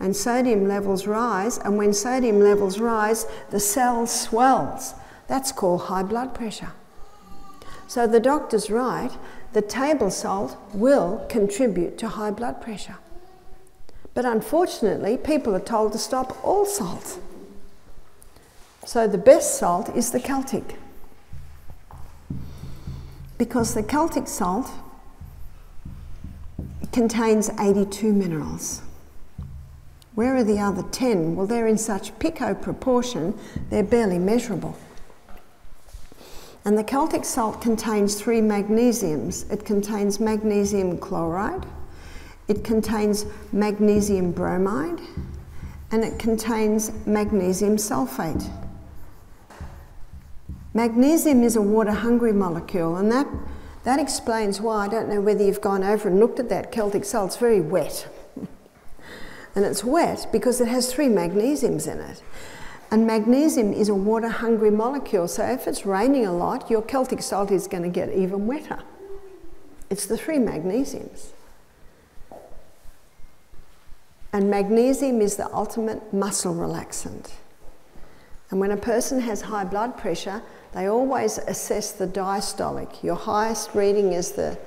and sodium levels rise, and when sodium levels rise, the cell swells. That's called high blood pressure. So the doctor's right, the table salt will contribute to high blood pressure. But unfortunately, people are told to stop all salt. So the best salt is the Celtic, because the Celtic salt contains 82 minerals. Where are the other 10? Well, they're in such pico proportion, they're barely measurable. And the Celtic salt contains 3 magnesiums. It contains magnesium chloride, it contains magnesium bromide, and it contains magnesium sulfate. Magnesium is a water-hungry molecule, and that explains why, I don't know whether you've gone over and looked at that Celtic salt, it's very wet. And it's wet because it has 3 magnesiums in it. And magnesium is a water-hungry molecule, so if it's raining a lot, your Celtic salt is going to get even wetter. It's the 3 magnesiums. And magnesium is the ultimate muscle relaxant. And when a person has high blood pressure, they always assess the diastolic. Your highest reading is the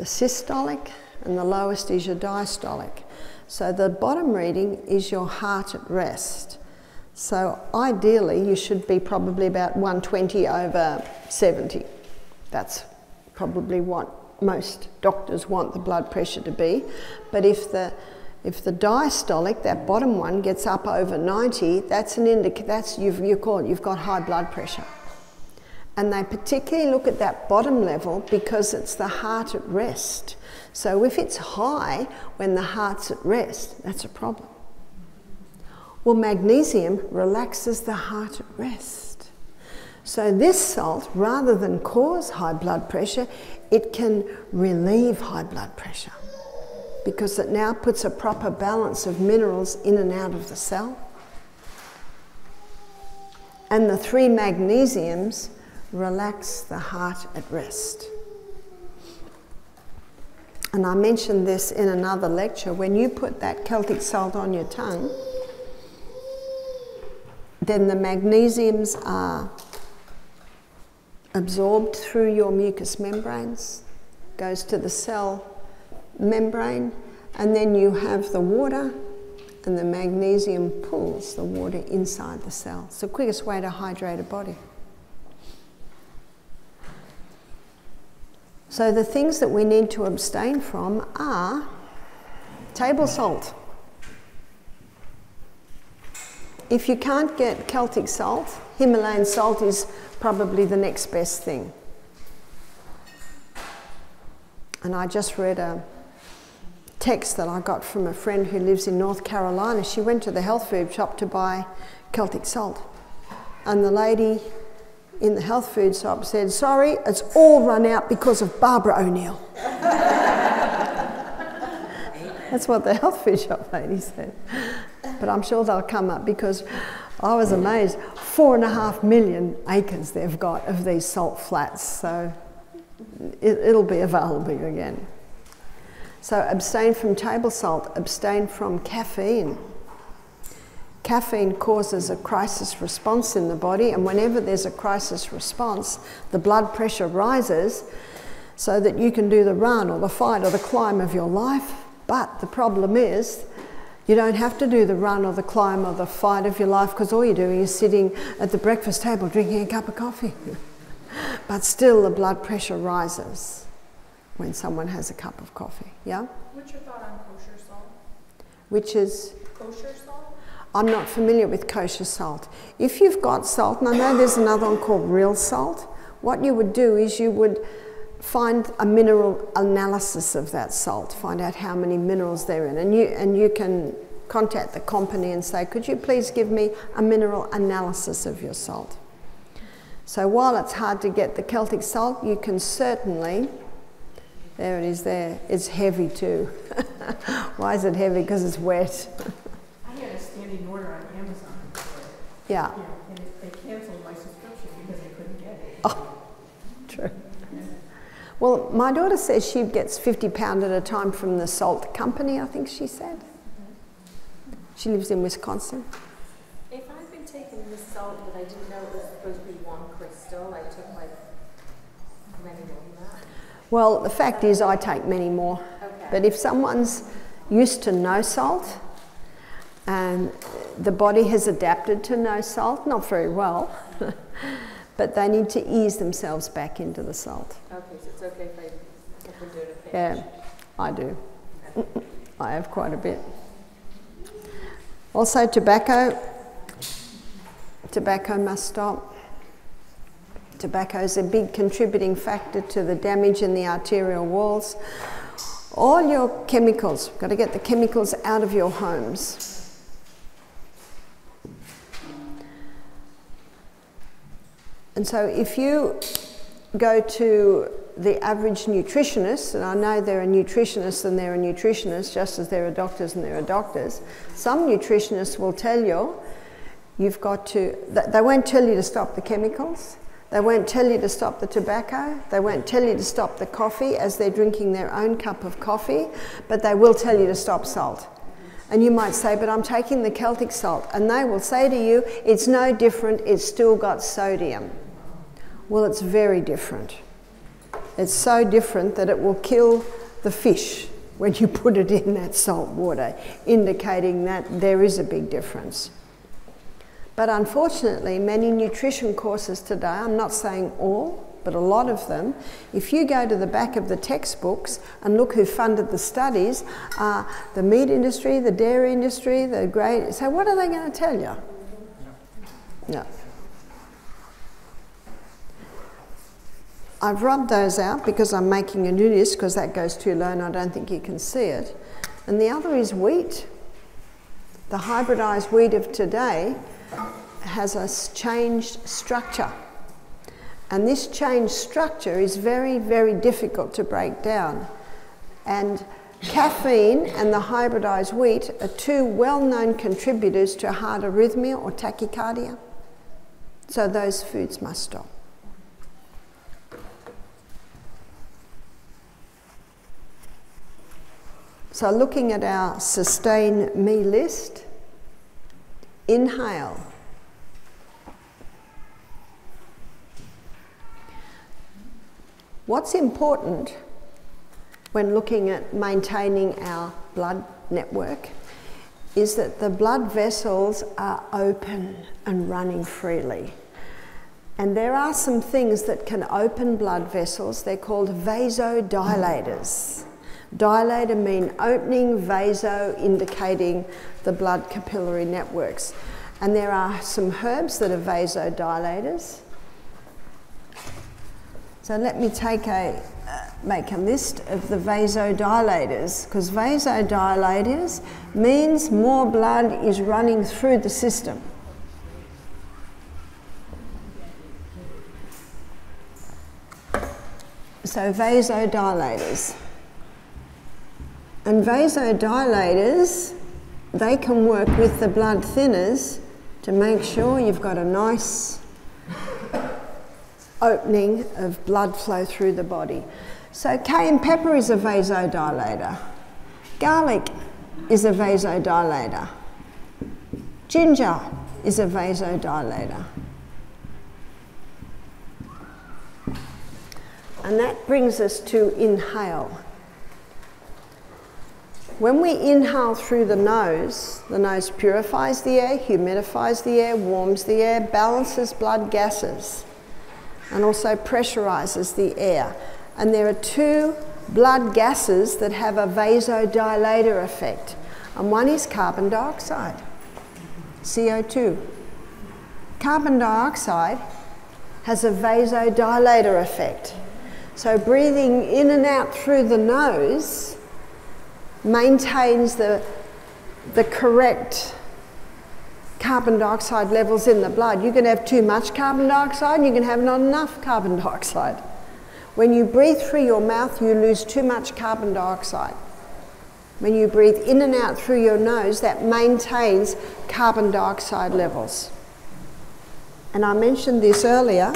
systolic, and the lowest is your diastolic. So the bottom reading is your heart at rest. So ideally, you should be probably about 120/70. That's probably what most doctors want the blood pressure to be. But if the diastolic, that bottom one, gets up over 90, that's an indicator. That's you've got high blood pressure. And they particularly look at that bottom level because it's the heart at rest. So if it's high when the heart's at rest, that's a problem. Well, magnesium relaxes the heart at rest. So this salt, rather than cause high blood pressure, it can relieve high blood pressure because it now puts a proper balance of minerals in and out of the cell. And the 3 magnesiums relax the heart at rest. And I mentioned this in another lecture, when you put that Celtic salt on your tongue, then the magnesiums are absorbed through your mucous membranes, goes to the cell membrane, and then you have the water, and the magnesium pulls the water inside the cell. It's the quickest way to hydrate a body. So the things that we need to abstain from are table salt. If you can't get Celtic salt, Himalayan salt is probably the next best thing. And I just read a text that I got from a friend who lives in North Carolina. She went to the health food shop to buy Celtic salt. And the lady in the health food shop said, "Sorry, it's all run out because of Barbara O'Neil." That's what the health food shop lady said. But I'm sure they'll come up, because I was amazed. 4.5 million acres they've got of these salt flats, so it'll be available again. So abstain from table salt, abstain from caffeine. Caffeine causes a crisis response in the body, and whenever there's a crisis response, the blood pressure rises so that you can do the run or the fight or the climb of your life. But the problem is, you don't have to do the run or the climb or the fight of your life, because all you're doing is sitting at the breakfast table drinking a cup of coffee. But still the blood pressure rises. when someone has a cup of coffee. Yeah? What's your thought on kosher salt? Which is? Kosher salt? I'm not familiar with kosher salt. If you've got salt, and I know there's another one called real salt, what you would do is you would find a mineral analysis of that salt, find out how many minerals they're in, and you can contact the company and say, could you please give me a mineral analysis of your salt? So while it's hard to get the Celtic salt, you can certainly, there it is there, it's heavy too. Why is it heavy? Because it's wet. I had a standing order on Amazon. Yeah. Yeah, and they cancelled my subscription because I couldn't get it. Oh, true. Well, my daughter says she gets £50 at a time from the salt company, I think she said. She lives in Wisconsin. If I've been taking this salt that I didn't know it was supposed to be one crystal, I took like many more than that. Well, the fact is I take many more. Okay. But if someone's used to no salt, and the body has adapted to no salt, not very well, but they need to ease themselves back into the salt. Okay, so it's okay if I do it a pinch? Yeah, I do. Okay. I have quite a bit. Also, tobacco must stop. Tobacco is a big contributing factor to the damage in the arterial walls. All your chemicals, you've got to get the chemicals out of your homes. And so if you go to the average nutritionist, and I know there are nutritionists and there are nutritionists, just as there are doctors and there are doctors. Some nutritionists will tell you, you've got to, they won't tell you to stop the chemicals, they won't tell you to stop the tobacco, they won't tell you to stop the coffee as they're drinking their own cup of coffee, but they will tell you to stop salt. And you might say, but I'm taking the Celtic salt, and they will say to you, it's no different, it's still got sodium. Well, it's very different. It's so different that it will kill the fish when you put it in that salt water, indicating that there is a big difference. But unfortunately, many nutrition courses today, I'm not saying all, but a lot of them, if you go to the back of the textbooks and look who funded the studies, the meat industry, the dairy industry, the grain, so what are they going to tell you? No. I've rubbed those out because I'm making a new list because that goes too low and I don't think you can see it. And the other is wheat. The hybridised wheat of today has a changed structure. And this changed structure is very, very difficult to break down. And caffeine and the hybridised wheat are two well-known contributors to heart arrhythmia or tachycardia. So those foods must stop. So looking at our sustain me list, inhale. What's important when looking at maintaining our blood network is that the blood vessels are open and running freely. And there are some things that can open blood vessels. They're called vasodilators. Dilator mean opening, vaso indicating the blood capillary networks. And there are some herbs that are vasodilators. So let me take a, make a list of the vasodilators, because vasodilators means more blood is running through the system. So vasodilators. And vasodilators, they can work with the blood thinners to make sure you've got a nice opening of blood flow through the body. So cayenne pepper is a vasodilator. Garlic is a vasodilator. Ginger is a vasodilator. And that brings us to inhale. When we inhale through the nose purifies the air, humidifies the air, warms the air, balances blood gases, and also pressurizes the air. And there are two blood gases that have a vasodilator effect, and one is carbon dioxide, CO2. Carbon dioxide has a vasodilator effect. So breathing in and out through the nose maintains the correct carbon dioxide levels in the blood. You can have too much carbon dioxide, you can have not enough carbon dioxide. When you breathe through your mouth, you lose too much carbon dioxide. When you breathe in and out through your nose, that maintains carbon dioxide levels. And I mentioned this earlier,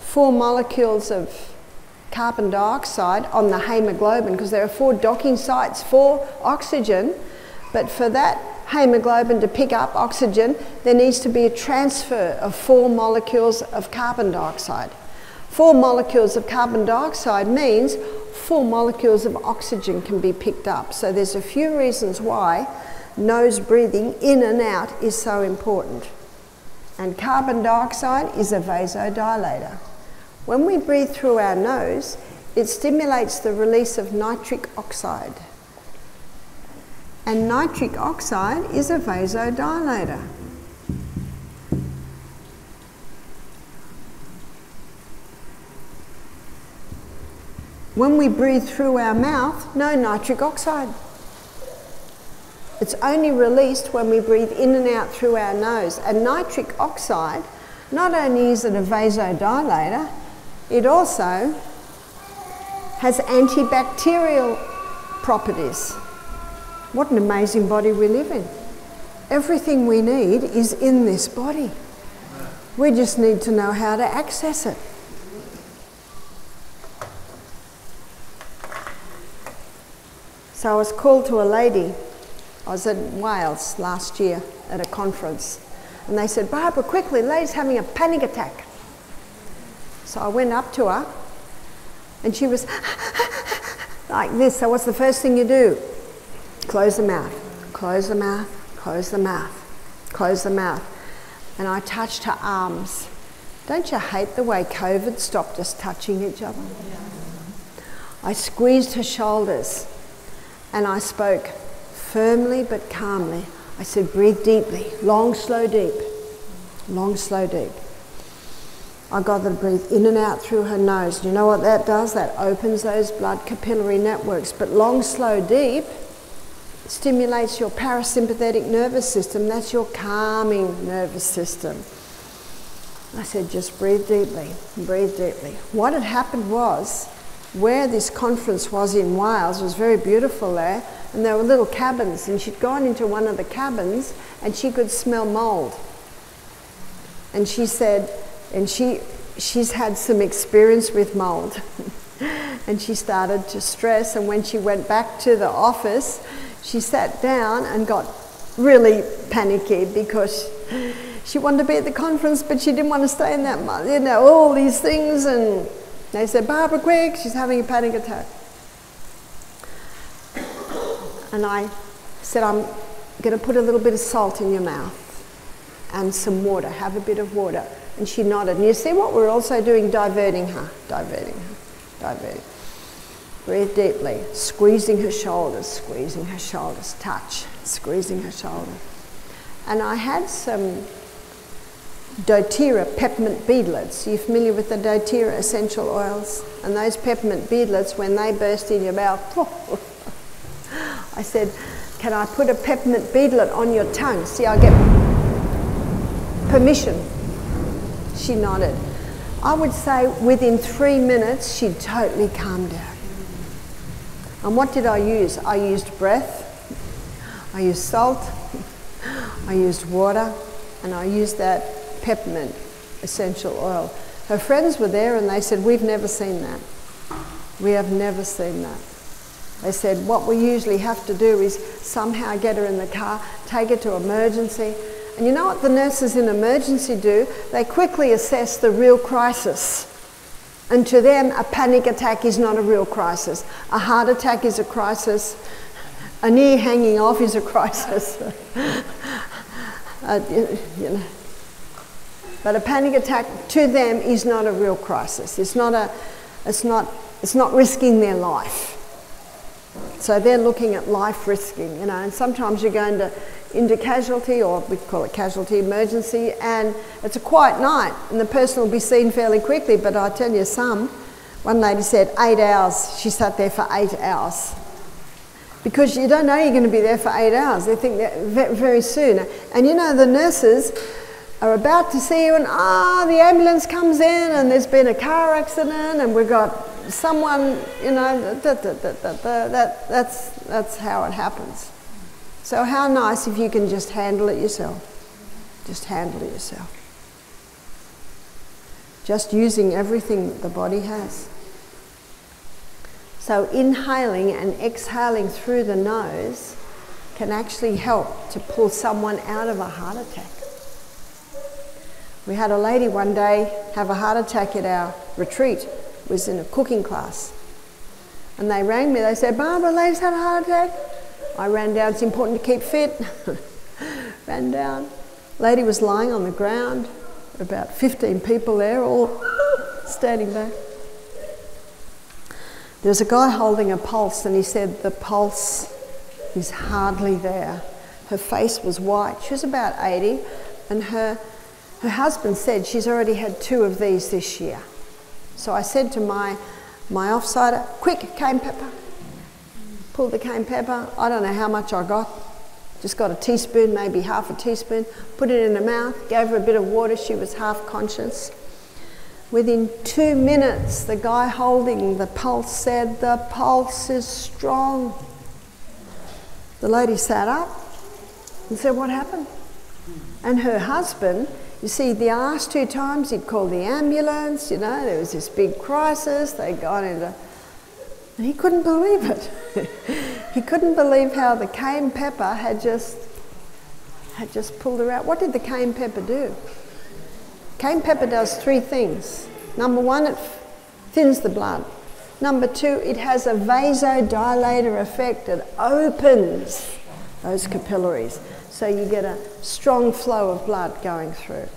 4 molecules of carbon dioxide on the hemoglobin, because there are 4 docking sites for oxygen, but for that hemoglobin to pick up oxygen, there needs to be a transfer of 4 molecules of carbon dioxide. 4 molecules of carbon dioxide means 4 molecules of oxygen can be picked up. So there's a few reasons why nose breathing in and out is so important. And carbon dioxide is a vasodilator. When we breathe through our nose, it stimulates the release of nitric oxide. And nitric oxide is a vasodilator. When we breathe through our mouth, no nitric oxide. It's only released when we breathe in and out through our nose. And nitric oxide, not only is it a vasodilator, it also has antibacterial properties. What an amazing body we live in. Everything we need is in this body. We just need to know how to access it. So I was called to a lady. I was in Wales last year at a conference, and they said, "Barbara, quickly, lady's having a panic attack." So I went up to her, and she was like this. So what's the first thing you do? Close the mouth, close the mouth, close the mouth, close the mouth. And I touched her arms. Don't you hate the way COVID stopped us touching each other? I squeezed her shoulders. And I spoke firmly but calmly. I said, breathe deeply, long, slow, deep. Long, slow, deep. I got her to breathe in and out through her nose. Do you know what that does? That opens those blood capillary networks. But long, slow, deep stimulates your parasympathetic nervous system. That's your calming nervous system. I said, just breathe deeply, breathe deeply. What had happened was, where this conference was in Wales, it was very beautiful there, and there were little cabins, and she'd gone into one of the cabins and she could smell mould. And she said, and she's had some experience with mould. And she started to stress, and when she went back to the office, she sat down and got really panicky because she wanted to be at the conference, but she didn't want to stay in that month, you know, all these things. And they said, Barbara, quick, she's having a panic attack. And I said, I'm going to put a little bit of salt in your mouth and some water, have a bit of water. And she nodded. And you see what we're also doing? Diverting her, diverting her, diverting. Breathe deeply, squeezing her shoulders, touch, squeezing her shoulder. And I had some doTERRA peppermint beadlets. Are you familiar with the doTERRA essential oils? And those peppermint beadlets, when they burst in your mouth, I said, can I put a peppermint beadlet on your tongue? See, I get permission. She nodded. I would say within 3 minutes, she totally calmed down. And what did I use? I used breath, I used salt, I used water, and I used that peppermint essential oil. Her friends were there and they said, we've never seen that. We have never seen that. They said, what we usually have to do is somehow get her in the car, take her to emergency. And you know what the nurses in emergency do? They quickly assess the real crisis. And to them, a panic attack is not a real crisis. A heart attack is a crisis. An ear hanging off is a crisis. You know. But a panic attack to them is not a real crisis. It's not It's not risking their life. So they're looking at life risking, you know, and sometimes you go into casualty, or we call it casualty emergency, and it's a quiet night and the person will be seen fairly quickly. But I tell you, one lady said 8 hours, she sat there for 8 hours, because you don't know you're going to be there for 8 hours. They think that very soon, and you know, the nurses are about to see you, and the ambulance comes in and there's been a car accident and we've got someone, you know, that's how it happens. So how nice if you can just handle it yourself. Just handle it yourself. Just using everything that the body has. So inhaling and exhaling through the nose can actually help to pull someone out of a heart attack. We had a lady one day have a heart attack at our retreat. It was in a cooking class. And they rang me, they said, "Barbara, lady's had a heart attack." I ran down, it's important to keep fit. Ran down. Lady was lying on the ground, about 15 people there, all standing back. There was a guy holding a pulse, and he said, "The pulse is hardly there." Her face was white. She was about 80, and her husband said she's already had 2 of these this year. So I said to my offsider, "Quick, cayenne pepper." Pulled the cayenne pepper. I don't know how much I got. Just got a teaspoon, maybe half a teaspoon. Put it in her mouth, gave her a bit of water. She was half conscious. Within 2 minutes, the guy holding the pulse said, "The pulse is strong." The lady sat up and said, "What happened?" And her husband, you see, the last 2 times he'd called the ambulance, you know, there was this big crisis, they'd gone into... And he couldn't believe it. He couldn't believe how the cayenne pepper had just pulled her out. What did the cayenne pepper do? Cayenne pepper does 3 things. Number 1, it thins the blood. Number 2, it has a vasodilator effect. It opens those capillaries. So you get a strong flow of blood going through.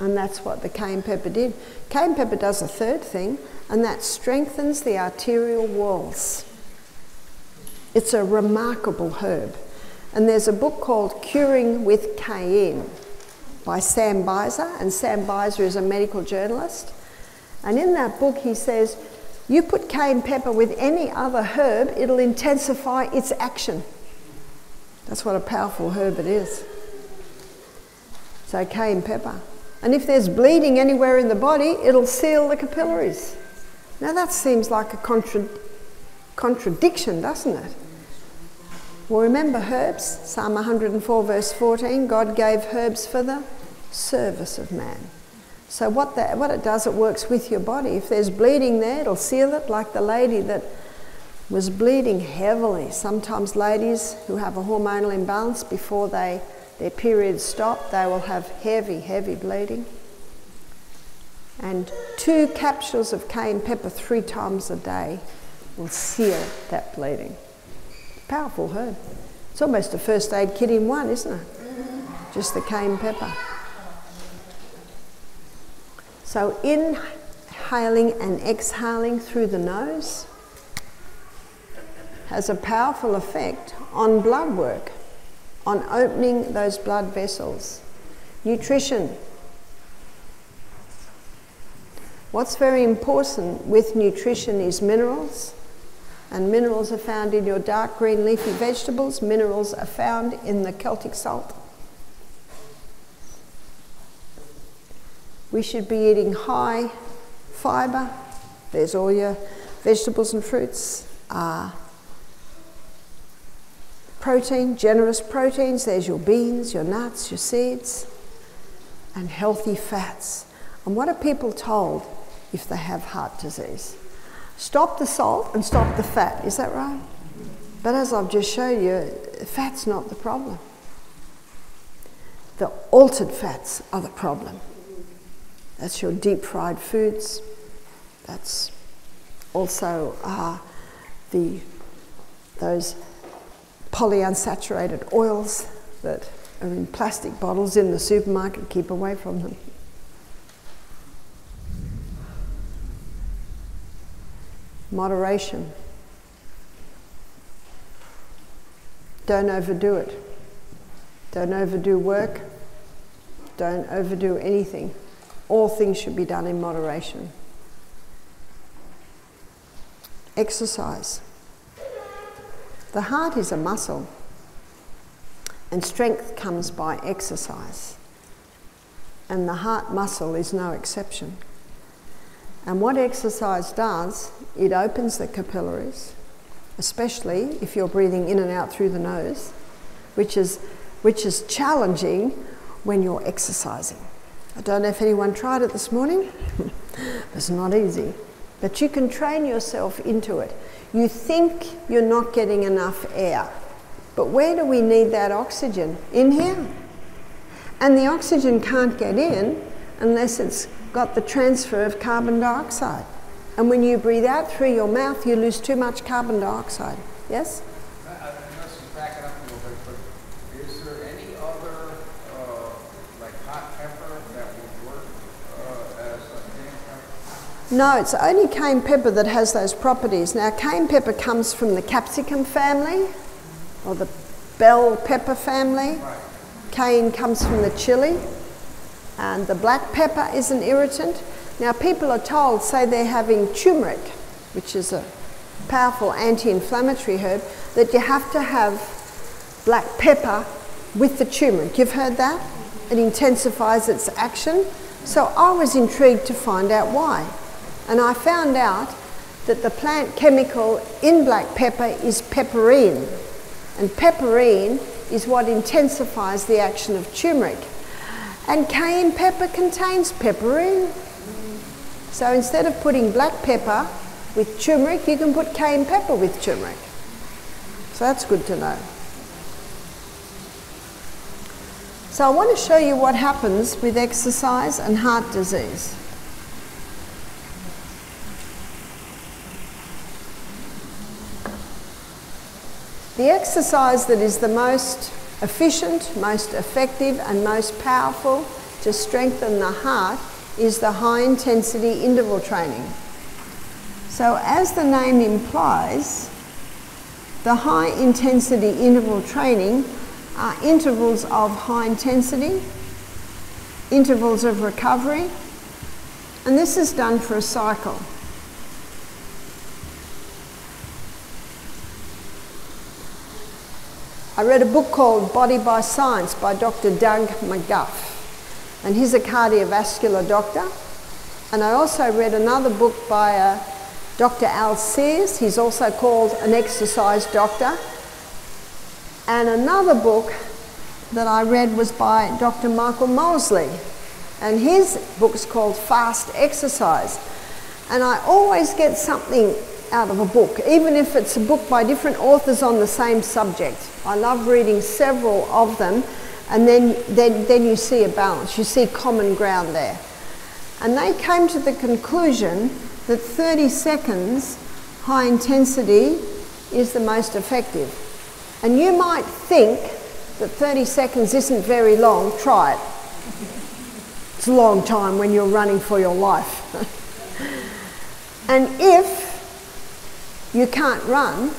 And that's what the cayenne pepper did. Cayenne pepper does a 3rd thing, and that strengthens the arterial walls. It's a remarkable herb. And there's a book called Curing with Cayenne by Sam Beiser, and Sam Beiser is a medical journalist. And in that book he says, you put cayenne pepper with any other herb, it'll intensify its action. That's what a powerful herb it is. So cayenne pepper. And if there's bleeding anywhere in the body, it'll seal the capillaries. Now that seems like a contradiction, doesn't it? Well, remember herbs, Psalm 104 verse 14, God gave herbs for the service of man. So what it does, it works with your body. If there's bleeding there, it'll seal it, like the lady that was bleeding heavily. Sometimes ladies who have a hormonal imbalance before their periods stop, they will have heavy, heavy bleeding. And 2 capsules of cayenne pepper 3 times a day will seal that bleeding. Powerful herb. It's almost a first aid kit in one, isn't it? Just the cayenne pepper. So inhaling and exhaling through the nose has a powerful effect on blood work, on opening those blood vessels. Nutrition. What's very important with nutrition is minerals, and minerals are found in your dark green leafy vegetables. Minerals are found in the Celtic salt. We should be eating high fibre. There's all your vegetables and fruits. Protein, generous proteins. There's your beans, your nuts, your seeds, and healthy fats. And what are people told if they have heart disease? Stop the salt and stop the fat, is that right? But as I've just shown you, fat's not the problem. The altered fats are the problem. That's your deep fried foods. That's also those polyunsaturated oils that are in plastic bottles in the supermarket. Keep away from them. moderation. Don't overdo it. Don't overdo work. Don't overdo anything. All things should be done in moderation. Exercise. The heart is a muscle, and strength comes by exercise. And the heart muscle is no exception. And what exercise does, it opens the capillaries, especially if you're breathing in and out through the nose, which is challenging when you're exercising. I don't know if anyone tried it this morning. It's not easy, but you can train yourself into it. You think you're not getting enough air, but where do we need that oxygen? In here. And the oxygen can't get in unless it's got the transfer of carbon dioxide. And when you breathe out through your mouth, you lose too much carbon dioxide. Yes? I must just back it up a little bit, but is there any other, like hot pepper that would work as a cayenne pepper? No, it's only cayenne pepper that has those properties. Now, cayenne pepper comes from the capsicum family, or the bell pepper family. Right. Cayenne comes from the chili, and the black pepper is an irritant. Now people are told, say they're having turmeric, which is a powerful anti-inflammatory herb, that you have to have black pepper with the turmeric. You've heard that? It intensifies its action. So I was intrigued to find out why. And I found out that the plant chemical in black pepper is pepperine. And pepperine is what intensifies the action of turmeric. And cayenne pepper contains pepperine. So instead of putting black pepper with turmeric, you can put cayenne pepper with turmeric. So that's good to know. So I want to show you what happens with exercise and heart disease. The exercise that is the most efficient, most effective, and most powerful to strengthen the heart is the high-intensity interval training. So as the name implies, the high-intensity interval training are intervals of high intensity, intervals of recovery, and this is done for a cycle. I read a book called Body by Science by Dr. Doug McGuff. And he's a cardiovascular doctor. And I also read another book by Dr. Al Sears. He's also called an exercise doctor. And another book that I read was by Dr. Michael Mosley. And his book's called Fast Exercise. And I always get something out of a book, even if it's a book by different authors on the same subject. I love reading several of them. And then you see a balance, you see common ground there. And they came to the conclusion that 30 seconds high intensity is the most effective. And you might think that 30 seconds isn't very long. Try it. It's a long time when you're running for your life. And if you can't run,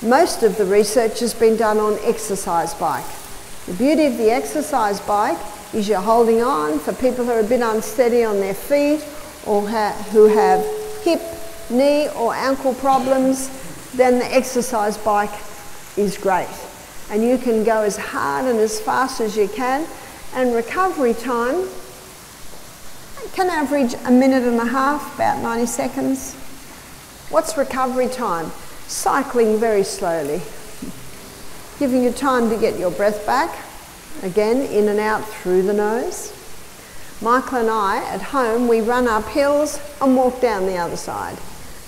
most of the research has been done on exercise bike. The beauty of the exercise bike is you're holding on for people who are a bit unsteady on their feet or who have hip, knee or ankle problems, then the exercise bike is great. And you can go as hard and as fast as you can, and recovery time can average a minute and a half, about 90 seconds. What's recovery time? Cycling very slowly. Giving you time to get your breath back, again, in and out through the nose. Michael and I, at home, we run up hills and walk down the other side.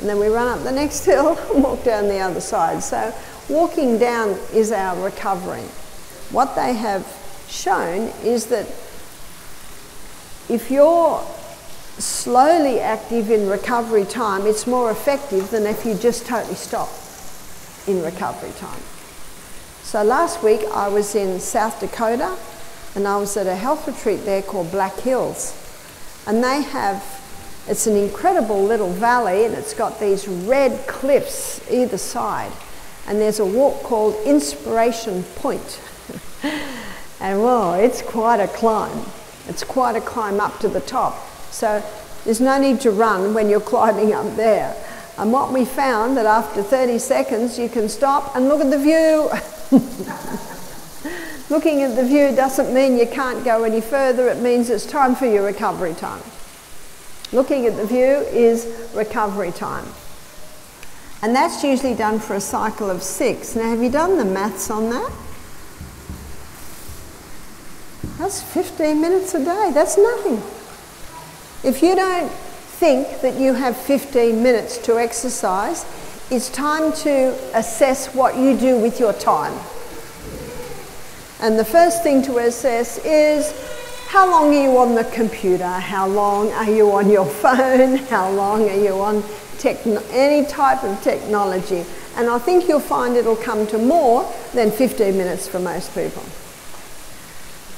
And then we run up the next hill and walk down the other side. So walking down is our recovery. What they have shown is that if you're slowly active in recovery time, it's more effective than if you just totally stop in recovery time. So last week I was in South Dakota, and I was at a health retreat there called Black Hills. And they have It's an incredible little valley, and it's got these red cliffs either side. And there's a walk called Inspiration Point. And whoa, it's quite a climb. It's quite a climb up to the top. So there's no need to run when you're climbing up there. And what we found that after 30 seconds, you can stop and look at the view. Looking at the view doesn't mean you can't go any further. It means it's time for your recovery time. Looking at the view is recovery time. And that's usually done for a cycle of 6. Now, have you done the maths on that? That's 15 minutes a day. That's nothing. If you don't think that you have 15 minutes to exercise, it's time to assess what you do with your time. And the first thing to assess is, how long are you on the computer? How long are you on your phone? How long are you on any type of technology? And I think you'll find it'll come to more than 15 minutes for most people.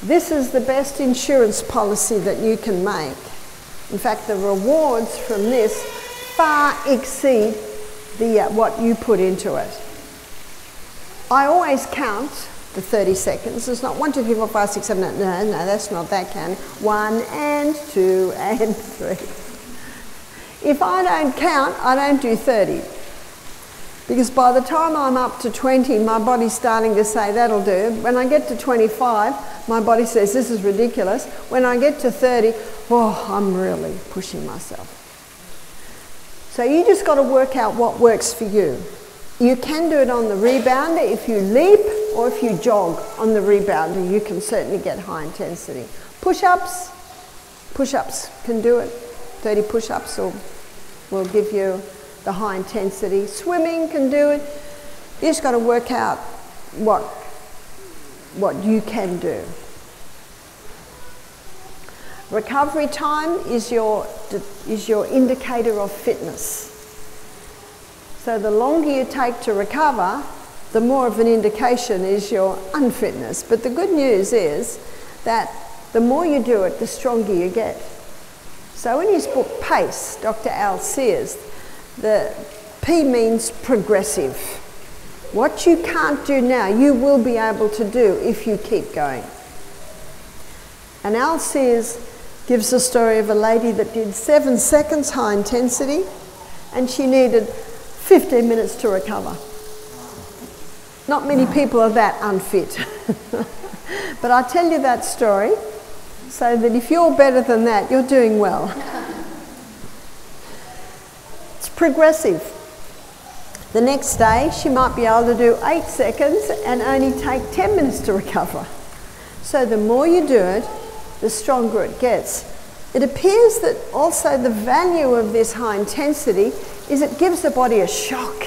This is the best insurance policy that you can make. In fact, the rewards from this far exceed what you put into it. I always count the 30 seconds. It's not 1, 2, 3, 4, 5, 6, 7, 8, no, that's not that count. 1 and 2 and 3. If I don't count, I don't do 30. Because by the time I'm up to 20, my body's starting to say, that'll do. When I get to 25, my body says, this is ridiculous. When I get to 30, oh, I'm really pushing myself. So you just got to work out what works for you. You can do it on the rebounder. If you leap or if you jog on the rebounder, you can certainly get high intensity. Push-ups. Push-ups can do it. 30 push-ups will give you the high intensity. Swimming can do it. You just got to work out what you can do. Recovery time is your indicator of fitness. So the longer you take to recover, the more of an indication is your unfitness. But the good news is that the more you do it, the stronger you get. So in his book Pace, Dr. Al Sears, the P means progressive. What you can't do now, you will be able to do if you keep going. And Al Sears gives the story of a lady that did 7 seconds high intensity, and she needed 15 minutes to recover. Not many people are that unfit. But I tell you that story so that if you're better than that, you're doing well. It's progressive. The next day, she might be able to do 8 seconds and only take 10 minutes to recover. So the more you do it, the stronger it gets. It appears that also the value of this high intensity is it gives the body a shock.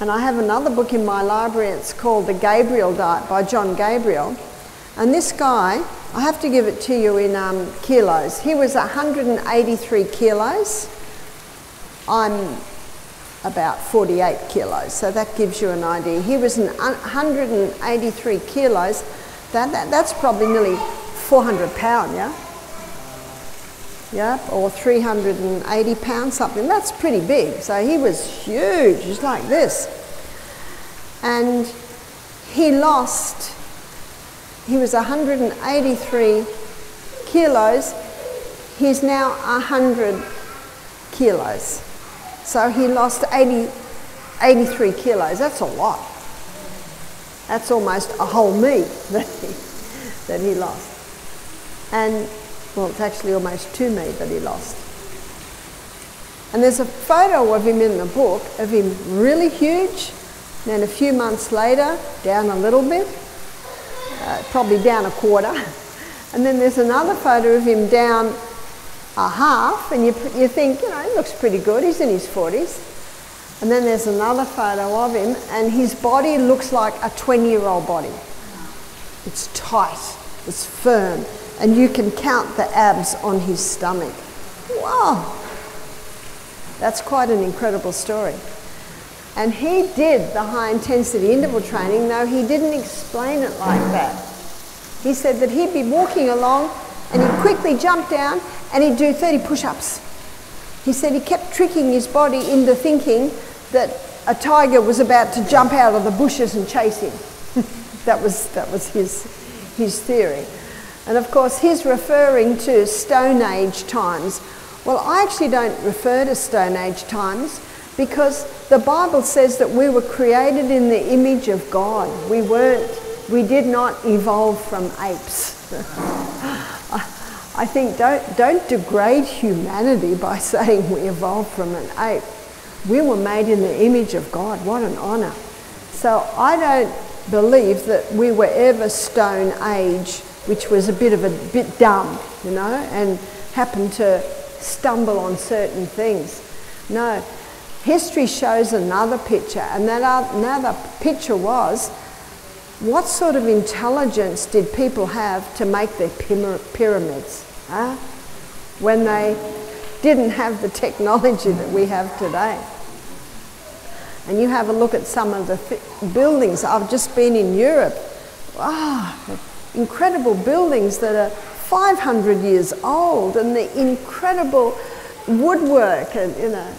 And I have another book in my library, it's called The Gabriel Diet by John Gabriel. And this guy, I have to give it to you in kilos. He was 183 kilos. I'm about 48 kilos, so that gives you an idea. He was 183 kilos. That's probably nearly 400 pounds, yeah? Yeah, or 380 pounds, something. That's pretty big. So he was huge, just like this. And he was 183 kilos. He's now 100 kilos. So he lost 83 kilos. That's a lot. That's almost a whole me that he lost. And, well, it's actually almost 2 me that he lost. And there's a photo of him in the book, of him really huge, and then a few months later, down a little bit, probably down a quarter. And then there's another photo of him down a half, and you think, you know, he looks pretty good, he's in his 40s. And then there's another photo of him, and his body looks like a 20-year-old body. It's tight, it's firm. And you can count the abs on his stomach. Wow! That's quite an incredible story. And he did the high intensity interval training, though he didn't explain it like that. He said that he'd be walking along and he'd quickly jump down and he'd do 30 push-ups. He said he kept tricking his body into thinking that a tiger was about to jump out of the bushes and chase him. That was his theory. And of course he's referring to Stone Age times. Well, I actually don't refer to Stone Age times because the Bible says that we were created in the image of God. We did not evolve from apes. I think don't degrade humanity by saying we evolved from an ape. We were made in the image of God. What an honor. So I don't believe that we were ever Stone Age, which was a bit dumb, you know, and happened to stumble on certain things. No, history shows another picture, and that another picture was what sort of intelligence did people have to make their pyramids, huh? When they didn't have the technology that we have today. And you have a look at some of the buildings. I've just been in Europe. Wow, incredible buildings that are 500 years old, and the incredible woodwork, and you know,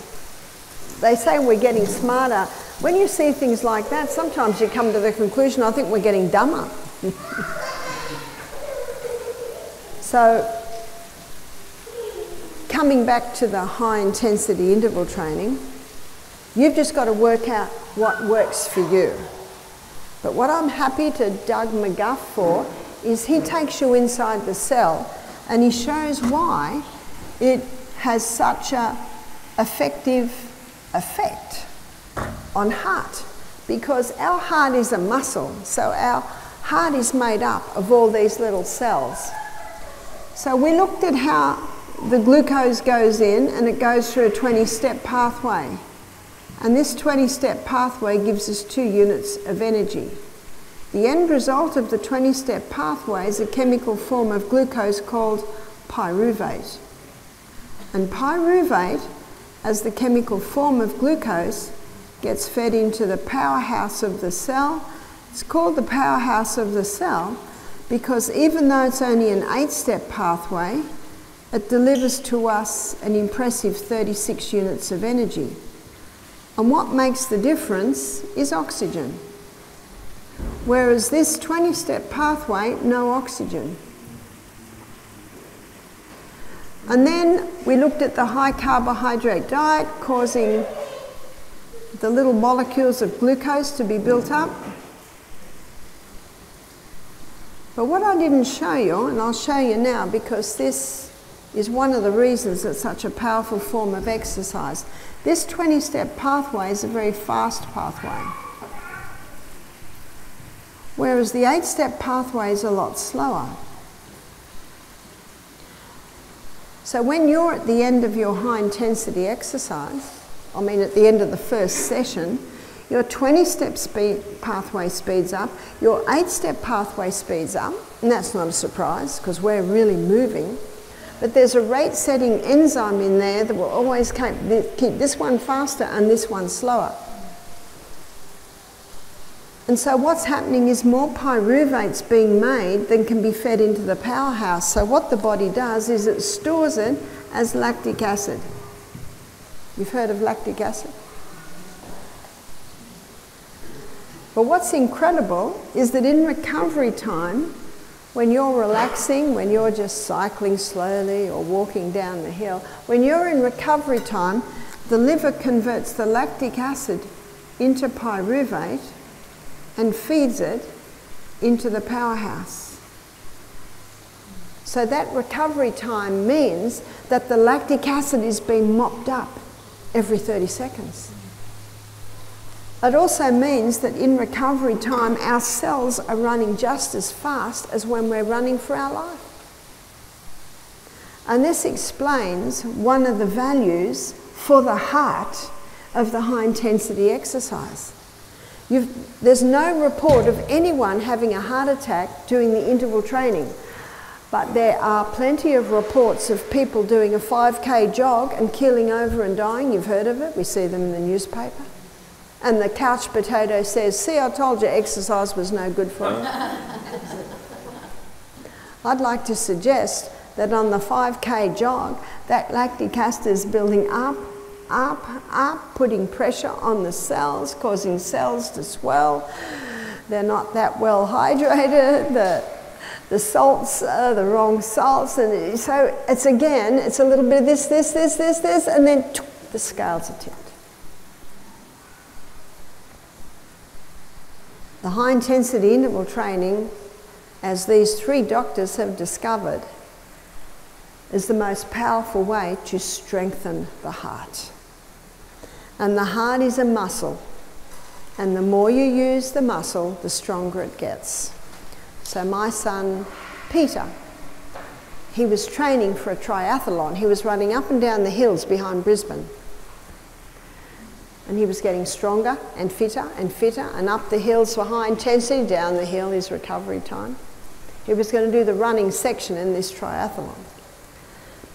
they say we're getting smarter. When you see things like that, sometimes you come to the conclusion, I think we're getting dumber. So, coming back to the high intensity interval training, you've just got to work out what works for you. But what I'm happy to Doug McGuff for is he takes you inside the cell and he shows why it has such an effective effect on heart. Because our heart is a muscle, so our heart is made up of all these little cells. So we looked at how the glucose goes in and it goes through a 20-step pathway. And this 20-step pathway gives us 2 units of energy. The end result of the 20-step pathway is a chemical form of glucose called pyruvate. And pyruvate, as the chemical form of glucose, gets fed into the powerhouse of the cell. It's called the powerhouse of the cell because even though it's only an 8-step pathway, it delivers to us an impressive 36 units of energy. And what makes the difference is oxygen. Whereas this 20-step pathway, no oxygen. And then we looked at the high carbohydrate diet causing the little molecules of glucose to be built up. But what I didn't show you, and I'll show you now because this is one of the reasons it's such a powerful form of exercise. This 20-step pathway is a very fast pathway. Whereas the 8-step pathway is a lot slower. So when you're at the end of your high intensity exercise, I mean at the end of the first session, your 20-step pathway speeds up, your 8-step pathway speeds up, and that's not a surprise because we're really moving. But there's a rate-setting enzyme in there that will always keep this one faster and this one slower. And so what's happening is more pyruvate's being made than can be fed into the powerhouse. So what the body does is it stores it as lactic acid. You've heard of lactic acid? But what's incredible is that in recovery time, when you're relaxing, when you're just cycling slowly or walking down the hill, when you're in recovery time, the liver converts the lactic acid into pyruvate and feeds it into the powerhouse. So that recovery time means that the lactic acid is being mopped up every 30 seconds. It also means that in recovery time, our cells are running just as fast as when we're running for our life. And this explains one of the values for the heart of the high intensity exercise. There's no report of anyone having a heart attack doing the interval training, but there are plenty of reports of people doing a 5K jog and keeling over and dying. You've heard of it, we see them in the newspaper. And the couch potato says, see, I told you exercise was no good for you. I'd like to suggest that on the 5K jog, that lactic acid is building up, up, up, putting pressure on the cells, causing cells to swell. They're not that well hydrated. The salts are the wrong salts. And so it's again, it's a little bit of this, this, this, this, this, and then the scales are tipped. The high intensity interval training, as these three doctors have discovered, is the most powerful way to strengthen the heart. And the heart is a muscle, and the more you use the muscle, the stronger it gets. So my son, Peter, he was training for a triathlon. He was running up and down the hills behind Brisbane. And he was getting stronger and fitter, and up the hills for high intensity, down the hill is recovery time. He was going to do the running section in this triathlon.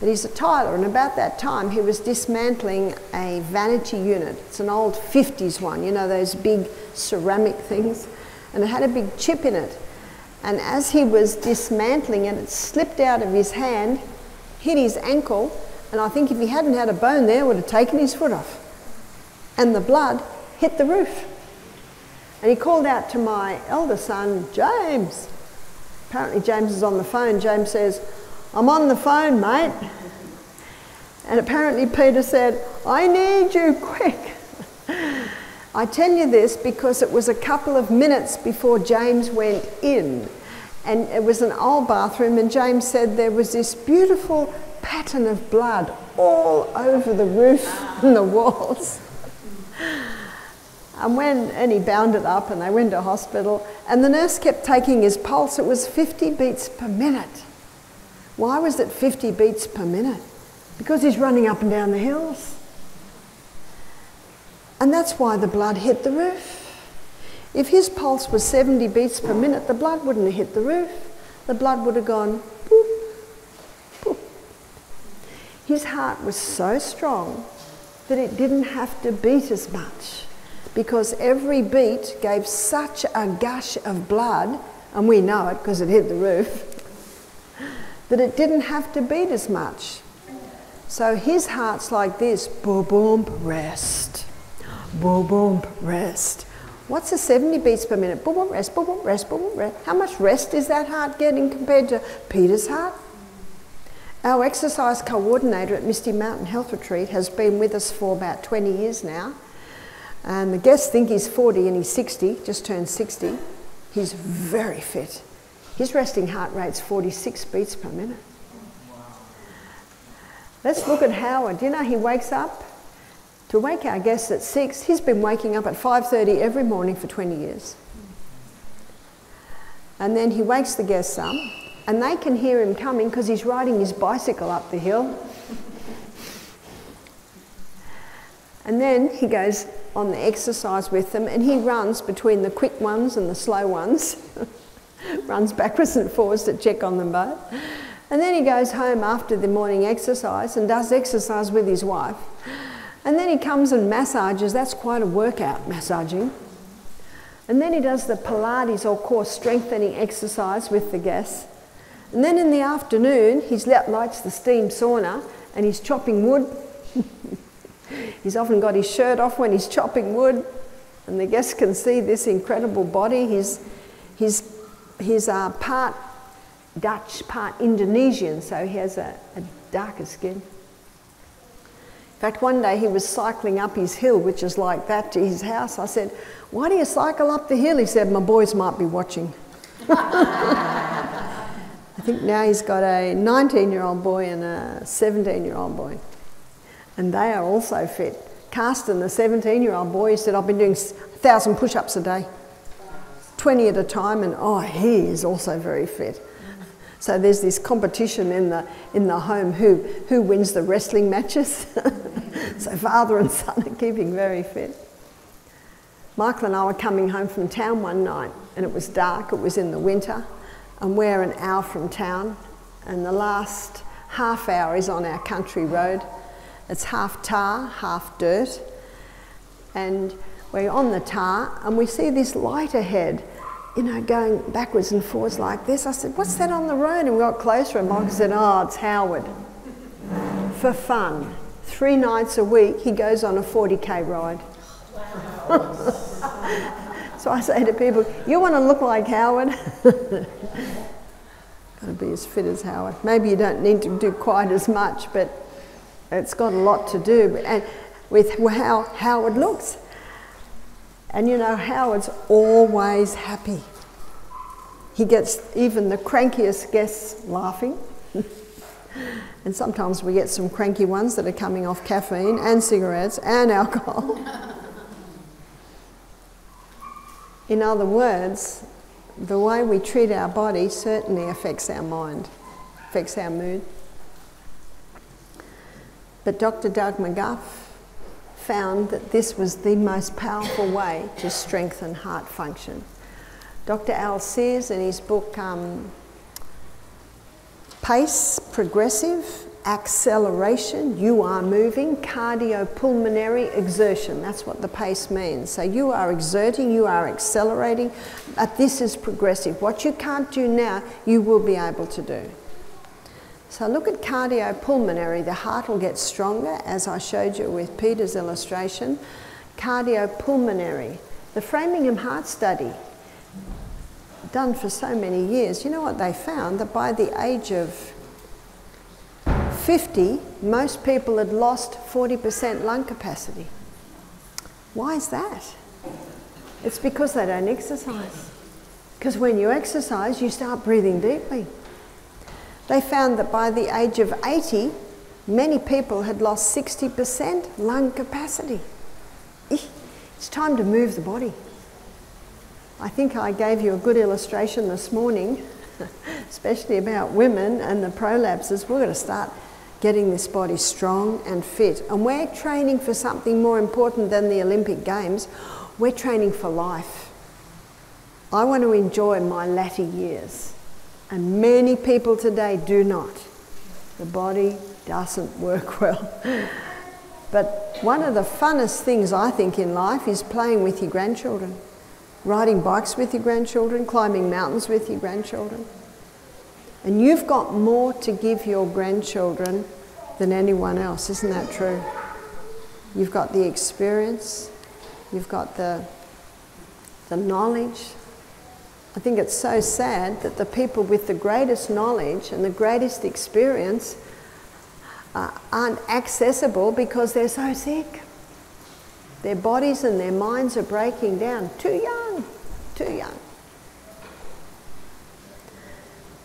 But he's a tiler, and about that time he was dismantling a vanity unit. It's an old 50s one, you know, those big ceramic things. And it had a big chip in it. And as he was dismantling it, it slipped out of his hand, hit his ankle, and I think if he hadn't had a bone there, it would have taken his foot off. And the blood hit the roof. And he called out to my elder son, James. Apparently James is on the phone. James says, "I'm on the phone, mate." And apparently Peter said, "I need you, quick." I tell you this because it was a couple of minutes before James went in. And it was an old bathroom, and James said there was this beautiful pattern of blood all over the roof and the walls. And he bound it up, and they went to hospital, and the nurse kept taking his pulse. It was 50 beats per minute. Why was it 50 beats per minute? Because he's running up and down the hills. And that's why the blood hit the roof. If his pulse was 70 beats per minute, the blood wouldn't have hit the roof. The blood would have gone boop, boop. His heart was so strong that it didn't have to beat as much, because every beat gave such a gush of blood, and we know it because it hit the roof, that it didn't have to beat as much. So his heart's like this, boom, boom, rest, boom, boom, rest. What's the 70 beats per minute? Boom, boom, rest, boom, boom, rest, boom, boom, rest. How much rest is that heart getting compared to Peter's heart? Our exercise coordinator at Misty Mountain Health Retreat has been with us for about 20 years now. And the guests think he's 40, and he's 60, just turned 60. He's very fit. His resting heart rate's 46 beats per minute. Let's look at Howard. You know, he wakes up to wake our guests at 6. He's been waking up at 5:30 every morning for 20 years. And then he wakes the guests up, and they can hear him coming because he's riding his bicycle up the hill. And then he goes on the exercise with them, and he runs between the quick ones and the slow ones. Runs backwards and forwards to check on them both. And then he goes home after the morning exercise and does exercise with his wife. And then he comes and massages. That's quite a workout, massaging. And then he does the Pilates or core strengthening exercise with the guests. And then in the afternoon, he lights the steam sauna, and he's chopping wood. He's often got his shirt off when he's chopping wood, and the guests can see this incredible body. He's part Dutch, part Indonesian, so he has a darker skin. In fact, one day he was cycling up his hill, which is like that, to his house. I said, "Why do you cycle up the hill?" He said, "My boys might be watching." I think now he's got a 19-year-old boy and a 17-year-old boy. And they are also fit. Carsten, the 17-year-old boy, said, "I've been doing 1,000 push-ups a day, 20 at a time," and oh, he is also very fit. So there's this competition in the home who wins the wrestling matches. So father and son are keeping very fit. Michael and I were coming home from town one night, and it was dark, it was in the winter, and we're an hour from town, and the last half hour is on our country road. It's half tar, half dirt, and we're on the tar, and we see this light ahead. you know, going backwards and forwards like this. I said, what's that on the road? And we got closer and Michael said, oh, it's Howard. For fun. 3 nights a week, he goes on a 40K ride. Wow. So I say to people, you want to look like Howard? Got to be as fit as Howard. Maybe you don't need to do quite as much, but it's got a lot to do with how Howard looks. And you know, Howard's always happy. He gets even the crankiest guests laughing. And sometimes we get some cranky ones that are coming off caffeine and cigarettes and alcohol. In other words, the way we treat our body certainly affects our mind, affects our mood. But Dr. Doug McGuff found that this was the most powerful way to strengthen heart function. Dr. Al Sears, in his book Pace, Progressive, Acceleration, you are moving, cardiopulmonary exertion, that's what the pace means. So you are exerting, you are accelerating, but this is progressive. What you can't do now, you will be able to do. So look at cardiopulmonary, the heart will get stronger, as I showed you with Peter's illustration. Cardiopulmonary, the Framingham Heart Study, done for so many years, you know what they found? That by the age of 50, most people had lost 40% lung capacity. Why is that? It's because they don't exercise. Because when you exercise, you start breathing deeply. They found that by the age of 80, many people had lost 60% lung capacity. It's time to move the body. I think I gave you a good illustration this morning, especially about women and the prolapses. We're going to start getting this body strong and fit. And we're training for something more important than the Olympic Games. We're training for life. I want to enjoy my latter years. And many people today do not. The body doesn't work well. But one of the funnest things I think in life is playing with your grandchildren, riding bikes with your grandchildren, climbing mountains with your grandchildren. And you've got more to give your grandchildren than anyone else, isn't that true? You've got the experience, you've got the knowledge. I think it's so sad that the people with the greatest knowledge and the greatest experience aren't accessible because they're so sick. Their bodies and their minds are breaking down. Too young, too young.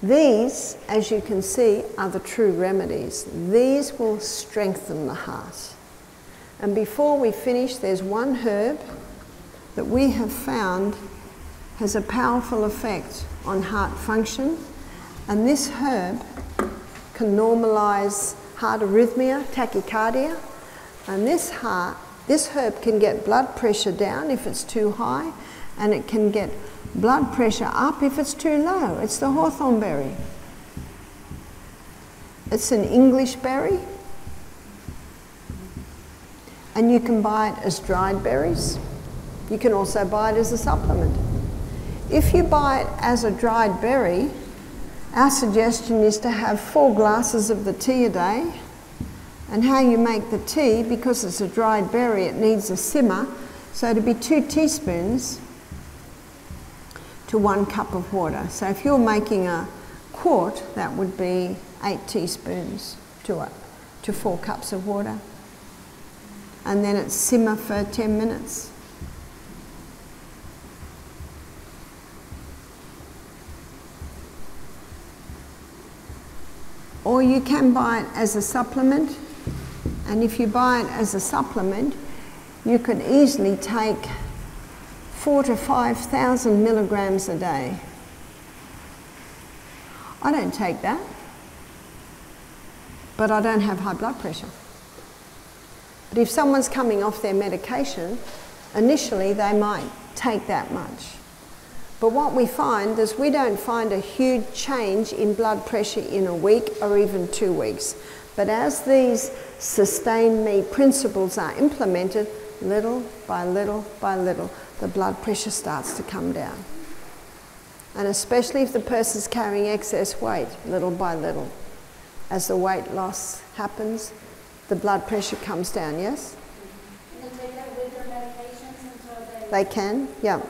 These, as you can see, are the true remedies. These will strengthen the heart. And before we finish, there's one herb that we have found has a powerful effect on heart function. And this herb can normalize heart arrhythmia, tachycardia. And this herb can get blood pressure down if it's too high, and it can get blood pressure up if it's too low. It's the hawthornberry. It's an English berry. And you can buy it as dried berries. You can also buy it as a supplement. If you buy it as a dried berry, our suggestion is to have 4 glasses of the tea a day. And how you make the tea, because it's a dried berry, it needs a simmer, so it'd be 2 teaspoons to 1 cup of water. So if you're making a quart, that would be 8 teaspoons to 4 cups of water. And then it's simmer for 10 minutes. Or you can buy it as a supplement. And if you buy it as a supplement, you could easily take 4,000 to 5,000 milligrams a day. I don't take that, but I don't have high blood pressure. But if someone's coming off their medication, initially they might take that much. But what we find is we don't find a huge change in blood pressure in a week or even 2 weeks. But as these sustain me principles are implemented, little by little by little, the blood pressure starts to come down. And especially if the person's carrying excess weight, little by little. As the weight loss happens, the blood pressure comes down, yes? Can they take that with their medications until they... They can, yeah.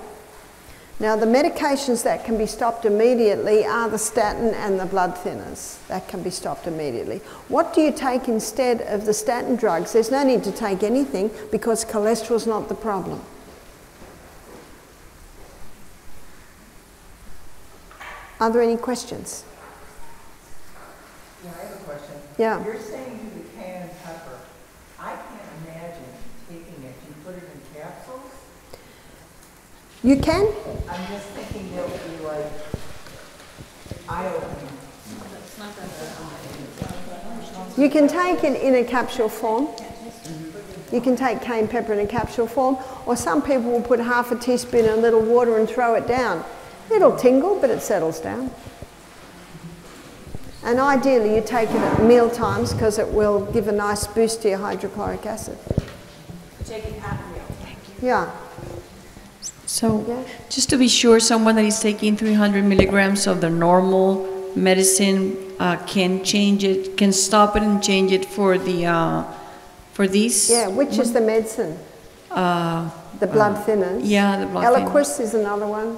Now the medications that can be stopped immediately are the statin and the blood thinners. That can be stopped immediately. What do you take instead of the statin drugs? There's no need to take anything because cholesterol's not the problem. Are there any questions? Yeah, I have a question. Yeah. You're saying do the cayenne pepper. I can't imagine taking it. Do you put it in capsules? You can. I'm just thinking that would be like eye-opening. It's not that bad. You can take it in a capsule form. You can take cayenne pepper in a capsule form, or some people will put half a teaspoon in a little water and throw it down. It'll tingle, but it settles down. And ideally, you take it at meal times because it will give a nice boost to your hydrochloric acid. Take it at meal. Thank you. Yeah. So, yeah. Just to be sure, someone that is taking 300 milligrams of the normal medicine can change it, can stop it and change it for the for these. Yeah. Which is the medicine? The blood thinners. Yeah, the blood thinners. Eliquis is another one.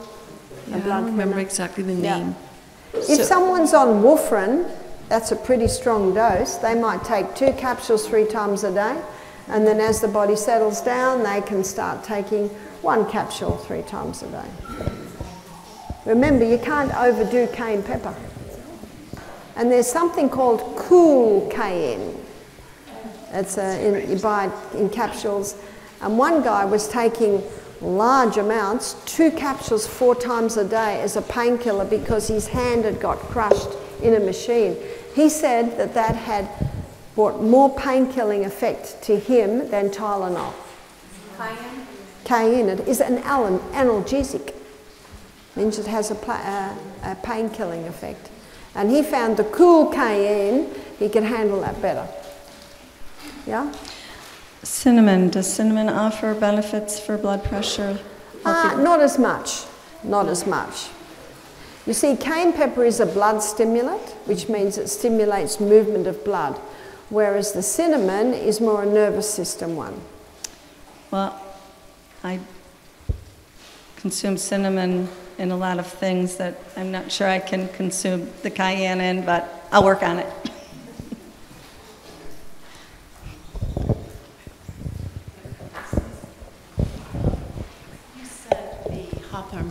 Yeah, I don't remember exactly the name. Yeah. So if someone's on warfarin, that's a pretty strong dose. They might take 2 capsules 3 times a day, and then as the body settles down, they can start taking 1 capsule 3 times a day. Remember, you can't overdo cayenne pepper. And there's something called cool cayenne. It's you buy it in capsules. And one guy was taking large amounts, 2 capsules 4 times a day as a painkiller because his hand had got crushed in a machine. He said that that had brought more painkilling effect to him than Tylenol. Cayenne? Cayenne. It is an analgesic. It means it has a painkilling effect. And he found the cool cayenne, he could handle that better. Yeah? Cinnamon. Does cinnamon offer benefits for blood pressure? Not as much. Not as much. You see, cayenne pepper is a blood stimulant, which means it stimulates movement of blood, whereas the cinnamon is more a nervous system one. Well, I consume cinnamon in a lot of things that I'm not sure I can consume the cayenne in, but I'll work on it.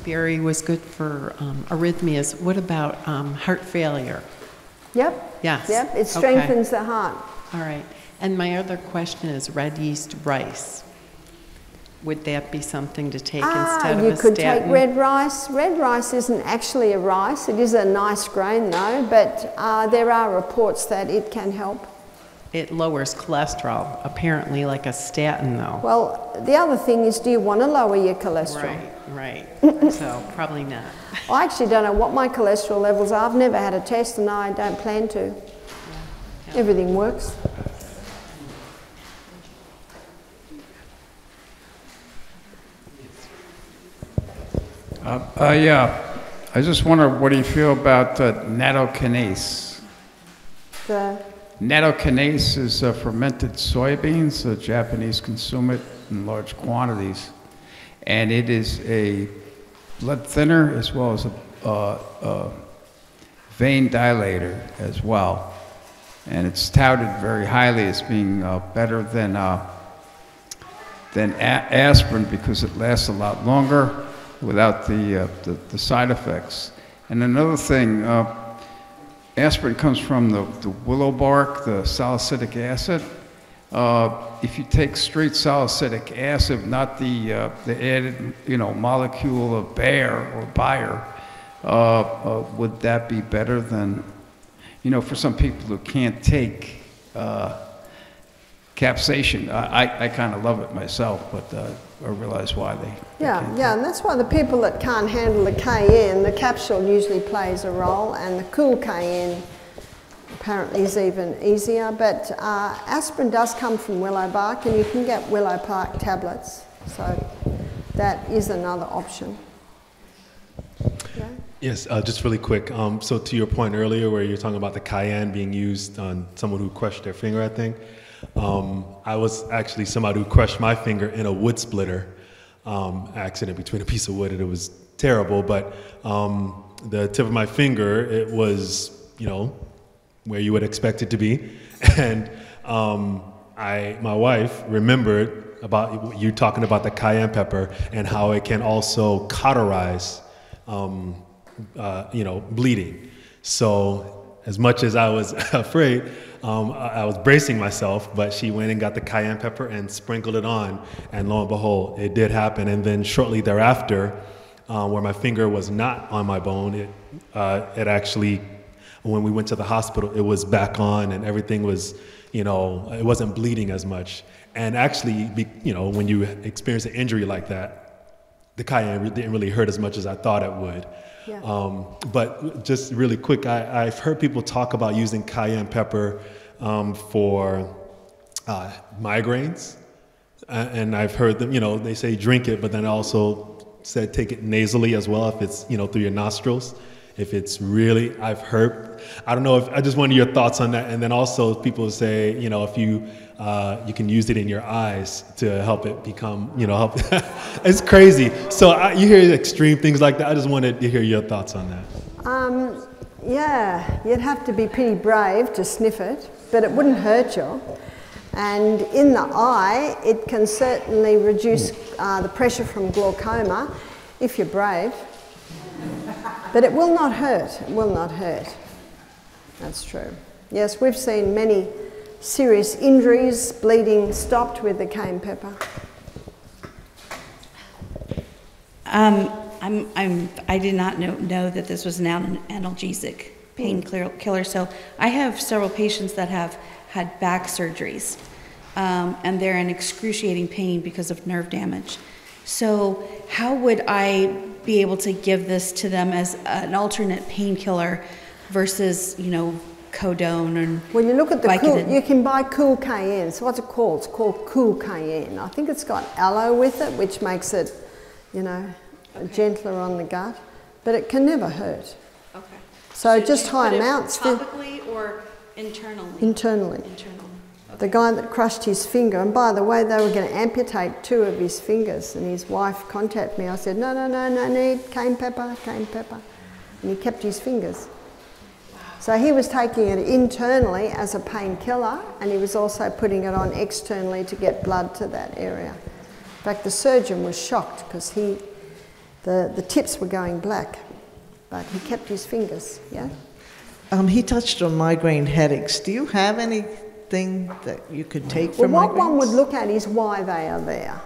Berry was good for arrhythmias. What about heart failure? Yep. Yes. Yep. It strengthens the heart. All right. And my other question is red yeast rice. Would that be something to take instead of a statin? You could take red rice. Red rice isn't actually a rice. It is a nice grain though, but there are reports that it can help. It lowers cholesterol, apparently, like a statin, though. Well, the other thing is, do you want to lower your cholesterol? Right, right. So probably not. I actually don't know what my cholesterol levels are. I've never had a test, and I don't plan to. Yeah. Yeah. Everything works. Yeah, I just wonder, what do you feel about nattokinase? Nattokinase is fermented soybeans. The Japanese consume it in large quantities. And it is a blood thinner as well as a vein dilator as well. And it's touted very highly as being better than aspirin because it lasts a lot longer without the side effects. And another thing, aspirin comes from the willow bark, the salicylic acid. If you take straight salicylic acid, not the added, molecule of Bayer, would that be better than, for some people who can't take capsaicin? I kind of love it myself, but I realize why they and that's why the people that can't handle the cayenne, the capsule usually plays a role, and the cool cayenne apparently is even easier. But aspirin does come from willow bark, and you can get willow bark tablets, so that is another option. Yeah. Yes, just really quick. So to your point earlier where you're talking about the cayenne being used on someone who crushed their finger, I think. I was actually somebody who crushed my finger in a wood splitter accident between a piece of wood, and it was terrible. But the tip of my finger, it was, you know, where you would expect it to be. And my wife remembered about you talking about the cayenne pepper and how it can also cauterize, you know, bleeding. So as much as I was afraid, I was bracing myself, but she went and got the cayenne pepper and sprinkled it on, and lo and behold, it did happen. And then shortly thereafter, where my finger was not on my bone, it actually, when we went to the hospital, it was back on, and everything was, you know, it wasn't bleeding as much. And actually, you know, when you experience an injury like that, the cayenne didn't really hurt as much as I thought it would. Yeah. But just really quick, I've heard people talk about using cayenne pepper for migraines, and I've heard them, you know, they say drink it, but then also said take it nasally as well if it's, you know, through your nostrils. If it's really, I've heard, I don't know, if I just wanted your thoughts on that. And then also people say, you know, if you you can use it in your eyes to help it become, you know, help. It's crazy. So you hear extreme things like that. I just wanted to hear your thoughts on that. Yeah, you'd have to be pretty brave to sniff it, but it wouldn't hurt you. And in the eye, it can certainly reduce the pressure from glaucoma if you're brave. But it will not hurt, it will not hurt. That's true. Yes, we've seen many serious injuries, bleeding stopped with the cayenne pepper. I did not know that this was an analgesic pain killer. So I have several patients that have had back surgeries and they're in excruciating pain because of nerve damage. So how would I be able to give this to them as an alternate painkiller versus, you know, Codone? And well, you look at the cool, you can buy cool cayenne. So what's it called? It's called cool cayenne. I think it's got aloe with it, which makes it, you know, gentler on the gut, but it can never hurt. Okay. So just high amounts. Topically or internally? Internally. Internally. Okay. The guy that crushed his finger, and by the way, they were going to amputate 2 of his fingers, and his wife contacted me. I said, no, no, no, no need, cayenne pepper, cayenne pepper. And he kept his fingers. Wow. So he was taking it internally as a painkiller, and he was also putting it on externally to get blood to that area. In fact, the surgeon was shocked because the tips were going black, but he kept his fingers, yeah? He touched on migraine headaches. Do you have any thing that you could take from migraines? Well, what one would look at is why they are there.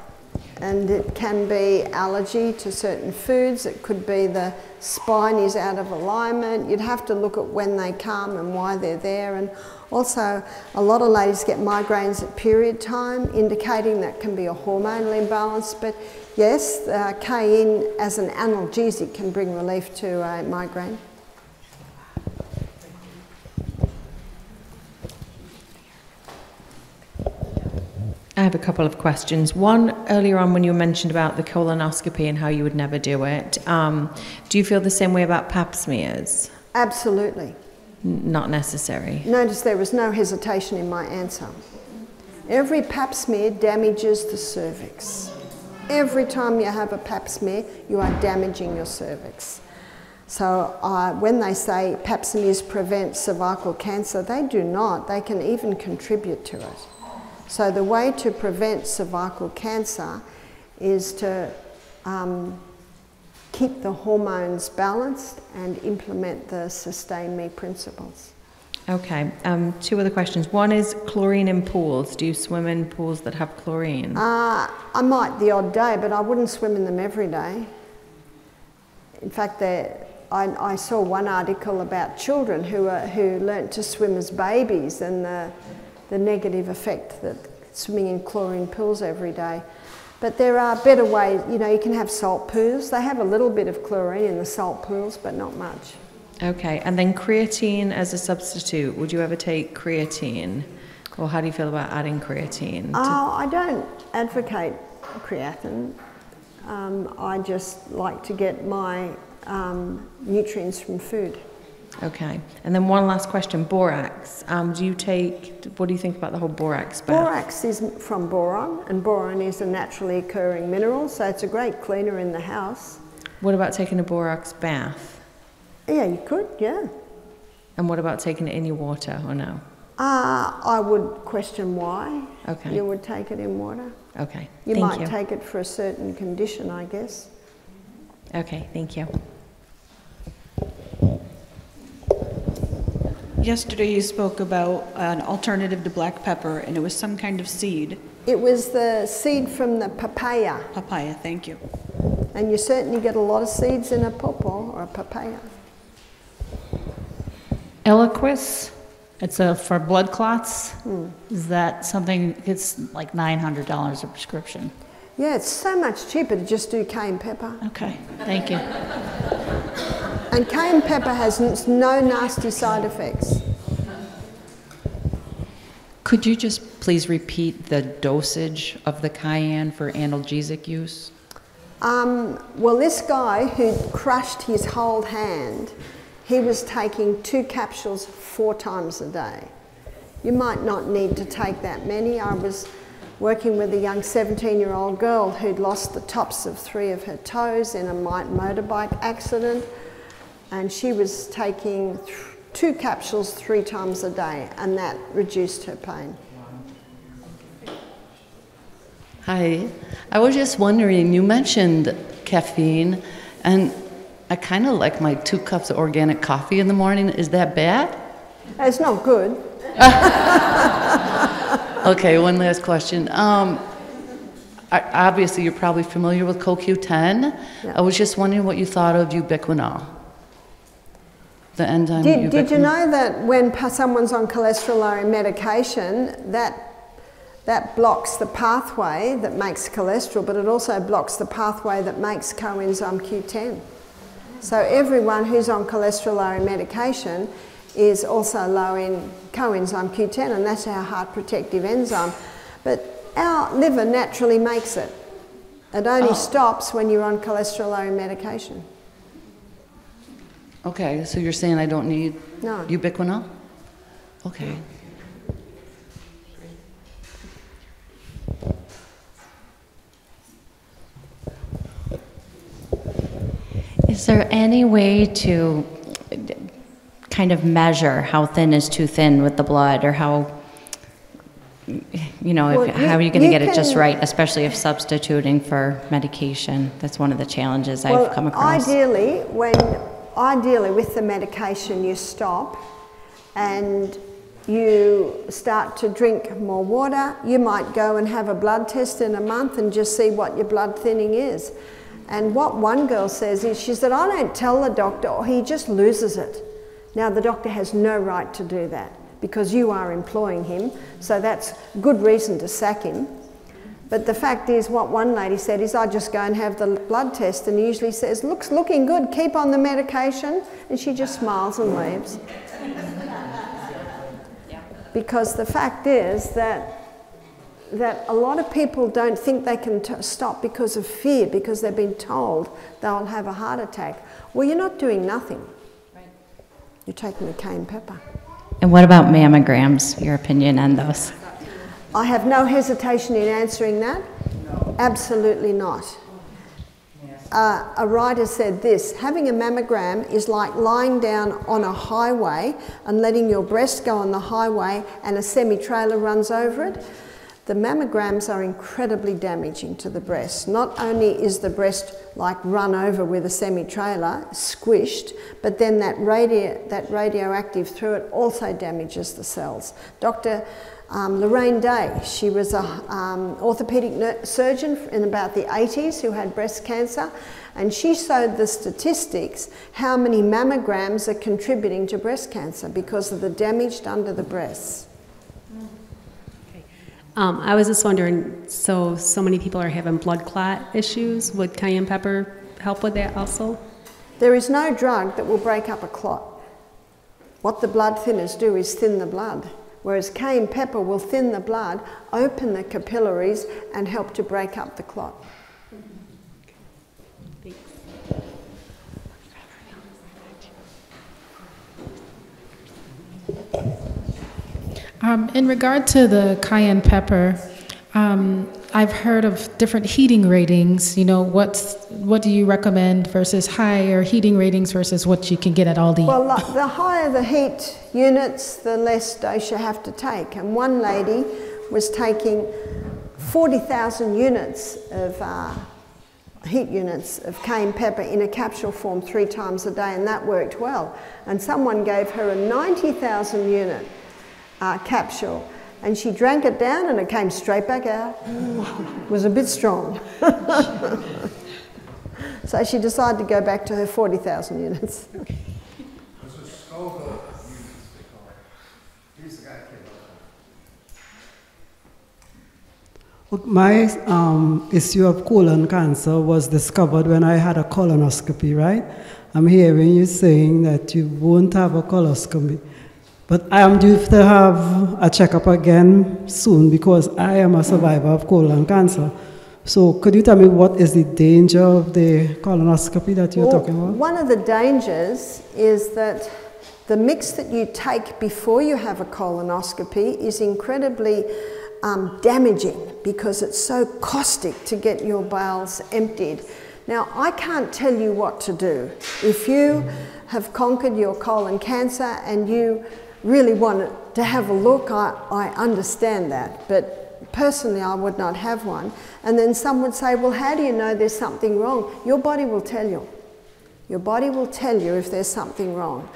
And it can be allergy to certain foods. It could be the spine is out of alignment. You'd have to look at when they come and why they're there. And also, a lot of ladies get migraines at period time, indicating that can be a hormonal imbalance. But yes, cayenne as an analgesic can bring relief to a migraine. I have a couple of questions. One, earlier on when you mentioned about the colonoscopy and how you would never do it, do you feel the same way about pap smears? Absolutely. Not necessary. Notice there was no hesitation in my answer. Every pap smear damages the cervix. Every time you have a pap smear, you are damaging your cervix. So when they say pap smears prevent cervical cancer, they do not. They can even contribute to it. So the way to prevent cervical cancer is to keep the hormones balanced and implement the Sustain Me principles. Okay, 2 other questions. One is chlorine in pools. Do you swim in pools that have chlorine? I might the odd day, but I wouldn't swim in them every day. In fact, I saw one article about children who learnt to swim as babies, and the negative effect that swimming in chlorine pools every day. But there are better ways, you know, you can have salt pools. They have a little bit of chlorine in the salt pools, but not much. Okay, and then creatine as a substitute. Would you ever take creatine? Or how do you feel about adding creatine? Oh, I don't advocate creatine. I just like to get my nutrients from food. Okay, and then one last question, borax. Do you take, what do you think about the whole borax bath? Borax is from boron, and boron is a naturally occurring mineral, so it's a great cleaner in the house. What about taking a borax bath? Yeah, you could, yeah. And what about taking it in your water, or no? I would question why you would take it in water. Okay, you might take it for a certain condition, I guess. Okay, thank you. Yesterday you spoke about an alternative to black pepper, and it was some kind of seed. It was the seed from the papaya. Papaya, thank you. And you certainly get a lot of seeds in a pawpaw or a papaya. Eliquis, it's for blood clots. Is that something, it's like $900 a prescription. Yeah, it's so much cheaper to just do cayenne pepper. Okay, thank you. And cayenne pepper has no nasty side effects. Could you just please repeat the dosage of the cayenne for analgesic use? Well, this guy who crushed his whole hand, he was taking 2 capsules 4 times a day. You might not need to take that many. I was working with a young 17-year-old girl who'd lost the tops of 3 of her toes in a motorbike accident. And she was taking 2 capsules 3 times a day, and that reduced her pain. Hi, I was just wondering, you mentioned caffeine, and I kind of like my 2 cups of organic coffee in the morning. Is that bad? It's not good. Okay, one last question. Obviously, you're probably familiar with CoQ10. Yeah. I was just wondering what you thought of ubiquinol. The enzyme did you know that when someone's on cholesterol-lowering medication, that blocks the pathway that makes cholesterol, but it also blocks the pathway that makes coenzyme Q10. So everyone who's on cholesterol-lowering medication is also low in coenzyme Q10, and that's our heart protective enzyme. But our liver naturally makes it. It only stops when you're on cholesterol-lowering medication. Okay, so you're saying I don't need ubiquinol? Okay. Is there any way to kind of measure how thin is too thin with the blood, or how, you know, how are you going to get it just right, especially if substituting for medication? That's one of the challenges I've come across. Ideally, Ideally, with the medication, you stop and you start to drink more water. You might go and have a blood test in a month and just see what your blood thinning is. And what one girl says is, she said, I don't tell the doctor, or he just loses it. Now, the doctor has no right to do that because you are employing him, so that's good reason to sack him. But the fact is, what one lady said is, I just go and have the blood test, and he usually says, looks looking good, keep on the medication, and she just smiles and leaves. Because the fact is that a lot of people don't think they can stop because of fear, because they've been told they'll have a heart attack. Well, you're not doing nothing. You're taking the cayenne pepper. And what about mammograms, your opinion on those? I have no hesitation in answering that. No. Absolutely not. A writer said this, having a mammogram is like lying down on a highway and letting your breast go on the highway and a semi-trailer runs over it. The mammograms are incredibly damaging to the breast. Not only is the breast like run over with a semi-trailer, squished, but then that radioactive through it also damages the cells. Dr. Lorraine Day, she was an orthopedic surgeon in about the 80s who had breast cancer, and she showed the statistics how many mammograms are contributing to breast cancer because of the damage done to the breasts. Okay. I was just wondering, so many people are having blood clot issues. Would cayenne pepper help with that also? There is no drug that will break up a clot. What the blood thinners do is thin the blood. Whereas cayenne pepper will thin the blood, open the capillaries, and help to break up the clot. Thanks. In regard to the cayenne pepper, I've heard of different heating ratings. You know, what do you recommend versus higher heating ratings versus what you can get at Aldi? Well, the higher the heat units, the less dose you have to take. And one lady was taking 40,000 units of heat units of cayenne pepper in a capsule form 3 times a day, and that worked well. And someone gave her a 90,000 unit capsule, and she drank it down and it came straight back out. It was a bit strong. So she decided to go back to her 40,000 units. My issue of colon cancer was discovered when I had a colonoscopy, right? I'm hearing you saying that you won't have a colonoscopy. But I am due to have a checkup again soon because I am a survivor of colon cancer. So could you tell me what is the danger of the colonoscopy that you're talking about? One of the dangers is that the mix that you take before you have a colonoscopy is incredibly damaging because it's so caustic to get your bowels emptied. Now, I can't tell you what to do. If you have conquered your colon cancer and you really want to have a look, I understand that, but personally I would not have one. And then some would say, well, how do you know there's something wrong? Your body will tell you. Your body will tell you if there's something wrong.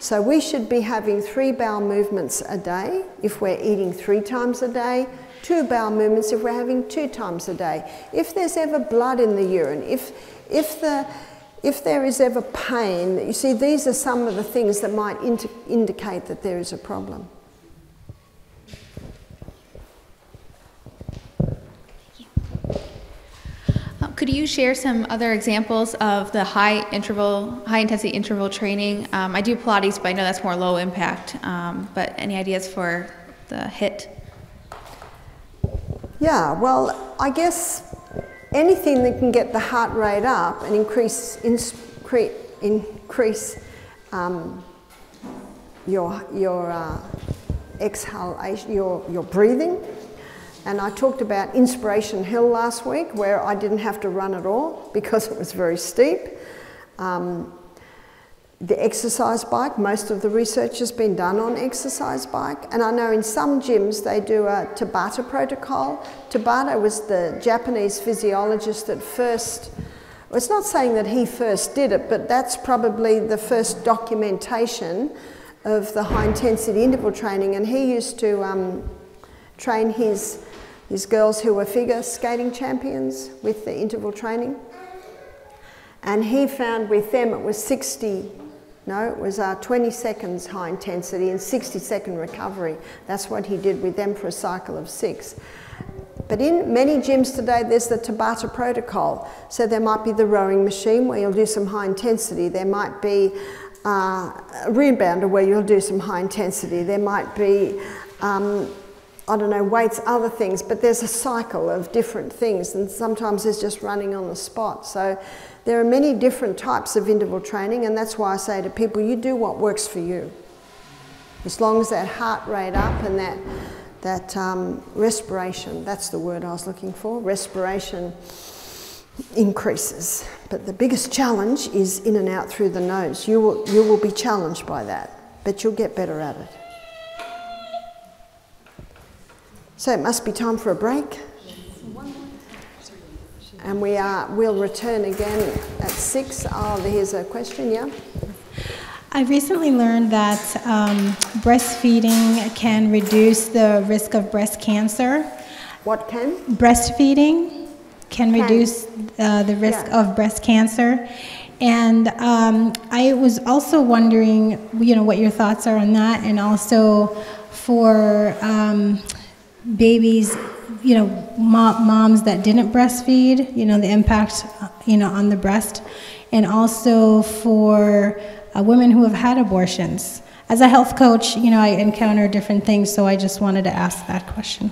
So we should be having 3 bowel movements a day if we're eating 3 times a day, 2 bowel movements if we're having 2 times a day. If there's ever blood in the urine, if there is ever pain, you see, these are some of the things that might indicate that there is a problem. Could you share some other examples of the high intensity interval training? I do Pilates, but I know that's more low impact, but any ideas for the HIIT? Yeah, well, I guess anything that can get the heart rate up and increase your exhalation, your breathing. And I talked about Inspiration Hill last week, where I didn't have to run at all because it was very steep. The exercise bike, most of the research has been done on exercise bike. And I know in some gyms they do a Tabata protocol. Tabata was the Japanese physiologist that first, well, it's not saying that he first did it, but that's probably the first documentation of the high intensity interval training. And he used to train his girls who were figure skating champions with the interval training. And he found with them it was 20 seconds high intensity and 60-second recovery. That's what he did with them for a cycle of 6. But in many gyms today, there's the Tabata protocol. So there might be the rowing machine where you'll do some high intensity. There might be a rebounder where you'll do some high intensity. There might be, I don't know, weights, other things, but there's a cycle of different things. And sometimes there's just running on the spot. So there are many different types of interval training, and that's why I say to people, you do what works for you. As long as that heart rate up and that respiration, that's the word I was looking for, respiration increases. But the biggest challenge is in and out through the nose. You will be challenged by that, but you'll get better at it. So it must be time for a break. And we'll return again at 6. Oh, here's a question, yeah? I recently learned that breastfeeding can reduce the risk of breast cancer. What can? Breastfeeding can reduce the risk of breast cancer. And I was also wondering, you know, what your thoughts are on that, and also for babies, you know, moms that didn't breastfeed, you know, the impact, you know, on the breast, and also for women who have had abortions. As a health coach, you know, I encounter different things, so I just wanted to ask that question.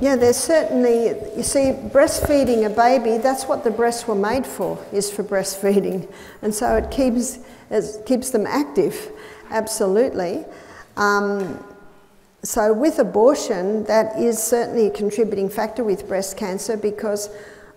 Yeah, there's certainly, you see, breastfeeding a baby, that's what the breasts were made for, is for breastfeeding. And so it keeps them active. Absolutely. So with abortion, that is certainly a contributing factor with breast cancer, because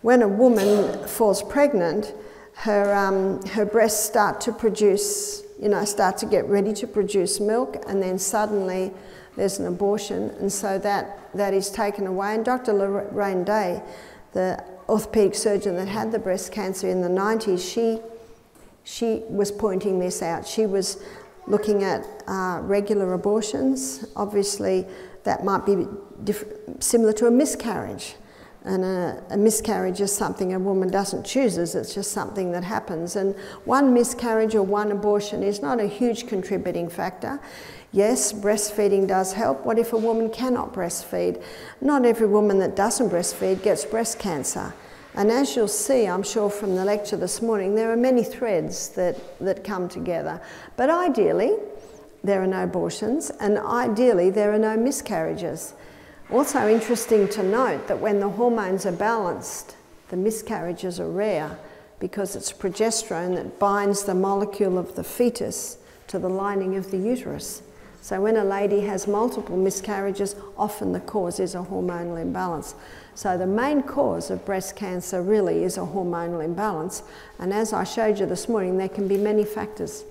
when a woman falls pregnant, her breasts start to produce, start to get ready to produce milk, and then suddenly there's an abortion, and so that is taken away. And Dr. Lorraine Day, the orthopedic surgeon that had the breast cancer in the 90s, she was pointing this out. She was looking at regular abortions. Obviously, that might be similar to a miscarriage. And a miscarriage is something a woman doesn't choose, it's just something that happens. And one miscarriage or one abortion is not a huge contributing factor. Yes, breastfeeding does help. What if a woman cannot breastfeed? Not every woman that doesn't breastfeed gets breast cancer. And as you'll see, I'm sure from the lecture this morning, there are many threads that come together. But ideally, there are no abortions, and ideally, there are no miscarriages. Also interesting to note that when the hormones are balanced, the miscarriages are rare, because it's progesterone that binds the molecule of the fetus to the lining of the uterus. So when a lady has multiple miscarriages, often the cause is a hormonal imbalance. So the main cause of breast cancer really is a hormonal imbalance. And as I showed you this morning, there can be many factors.